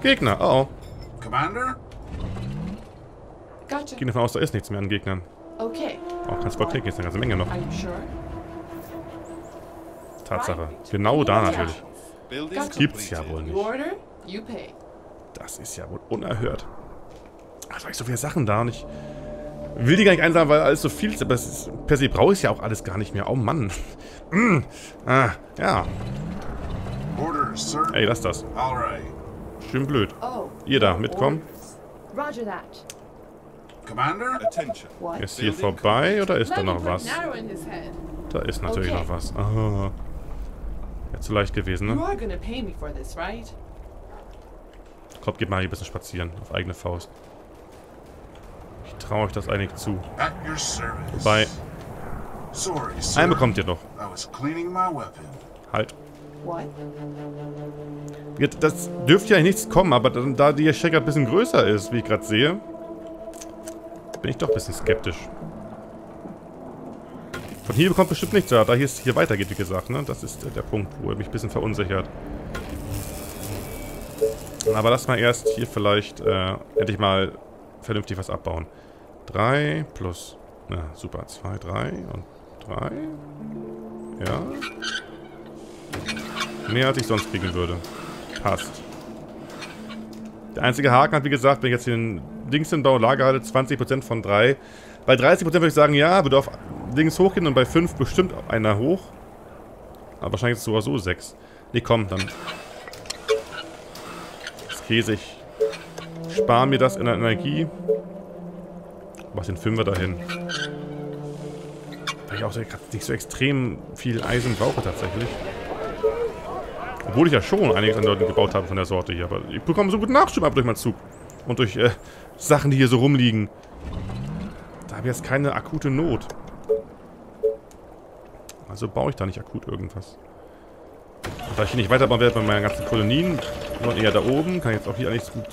Gegner, oh. Commander? Ich gehe davon aus, da ist nichts mehr an Gegnern. Okay. Oh, Transport-Skills, ist eine ganze Menge noch. Tatsache. Genau da natürlich. Das gibt's ja wohl nicht. Das ist ja wohl unerhört. Ach, da habe ich so viele Sachen da und ich will die gar nicht einsammeln, weil alles so viel ist. Aber es ist, per se brauche ich es ja auch alles gar nicht mehr. Oh Mann. Ja. Ey, lass das. Schön blöd. Ihr da, mitkommen. Ist hier vorbei oder ist da noch was? Da ist natürlich noch was. Oh. Wäre zu leicht gewesen, ne? Komm, geht mal hier ein bisschen spazieren. Auf eigene Faust. Ich traue euch das eigentlich zu. Wobei. Einen bekommt ihr doch. Halt. Das dürfte ja nichts kommen, aber da die Checker ein bisschen größer ist, wie ich gerade sehe, bin ich doch ein bisschen skeptisch. Von hier bekommt bestimmt nichts, da es hier weitergeht, wie gesagt. Ne? Das ist der Punkt, wo er mich ein bisschen verunsichert. Aber lass mal erst hier vielleicht endlich mal vernünftig was abbauen. 3 plus... Na, super. 2, 3 und 3. Ja. Mehr als ich sonst kriegen würde. Passt. Der einzige Haken hat, wie gesagt, wenn ich jetzt hier den Dings hinbaue, Lagerhalle 20% von 3. Bei 30% würde ich sagen, ja, würde auf Dings hochgehen und bei 5 bestimmt einer hoch. Aber wahrscheinlich ist es sogar so 6. Nee, komm, dann... Käsig. Spar mir das in der Energie. Was den Fünfer dahin? Weil ich auch nicht so extrem viel Eisen brauche tatsächlich. Obwohl ich ja schon einiges an Leuten gebaut habe von der Sorte hier. Aber ich bekomme so guten Nachschub ab durch meinen Zug. Und durch Sachen, die hier so rumliegen. Da habe ich jetzt keine akute Not. Also baue ich da nicht akut irgendwas. Und da ich hier nicht weiterbauen werde bei meinen ganzen Kolonien, sondern eher da oben, kann ich jetzt auch hier eigentlich gut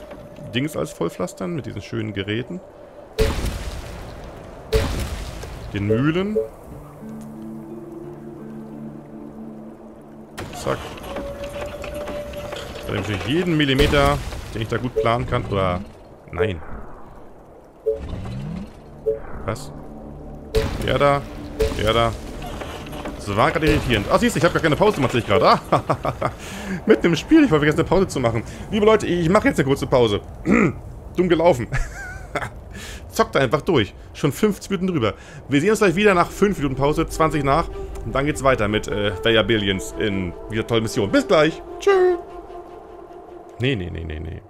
Dings alles vollpflastern mit diesen schönen Geräten. Den Mühlen. Zack. Da nehme ich jeden Millimeter, den ich da gut planen kann. Oder... Nein. Was? Der da. Der da. Das war gerade irritierend. Ah, siehst du, ich habe gar keine Pause gemacht, sehe ich gerade. Ah, mitten im Spiel, ich wollte vergessen, eine Pause zu machen. Liebe Leute, ich mache jetzt eine kurze Pause. Dumm gelaufen. Zockt einfach durch. Schon 5 Minuten drüber. Wir sehen uns gleich wieder nach 5 Minuten Pause, 20 nach. Und dann geht's weiter mit They Are Billions in wieder tolle Mission. Bis gleich. Tschö. Nee.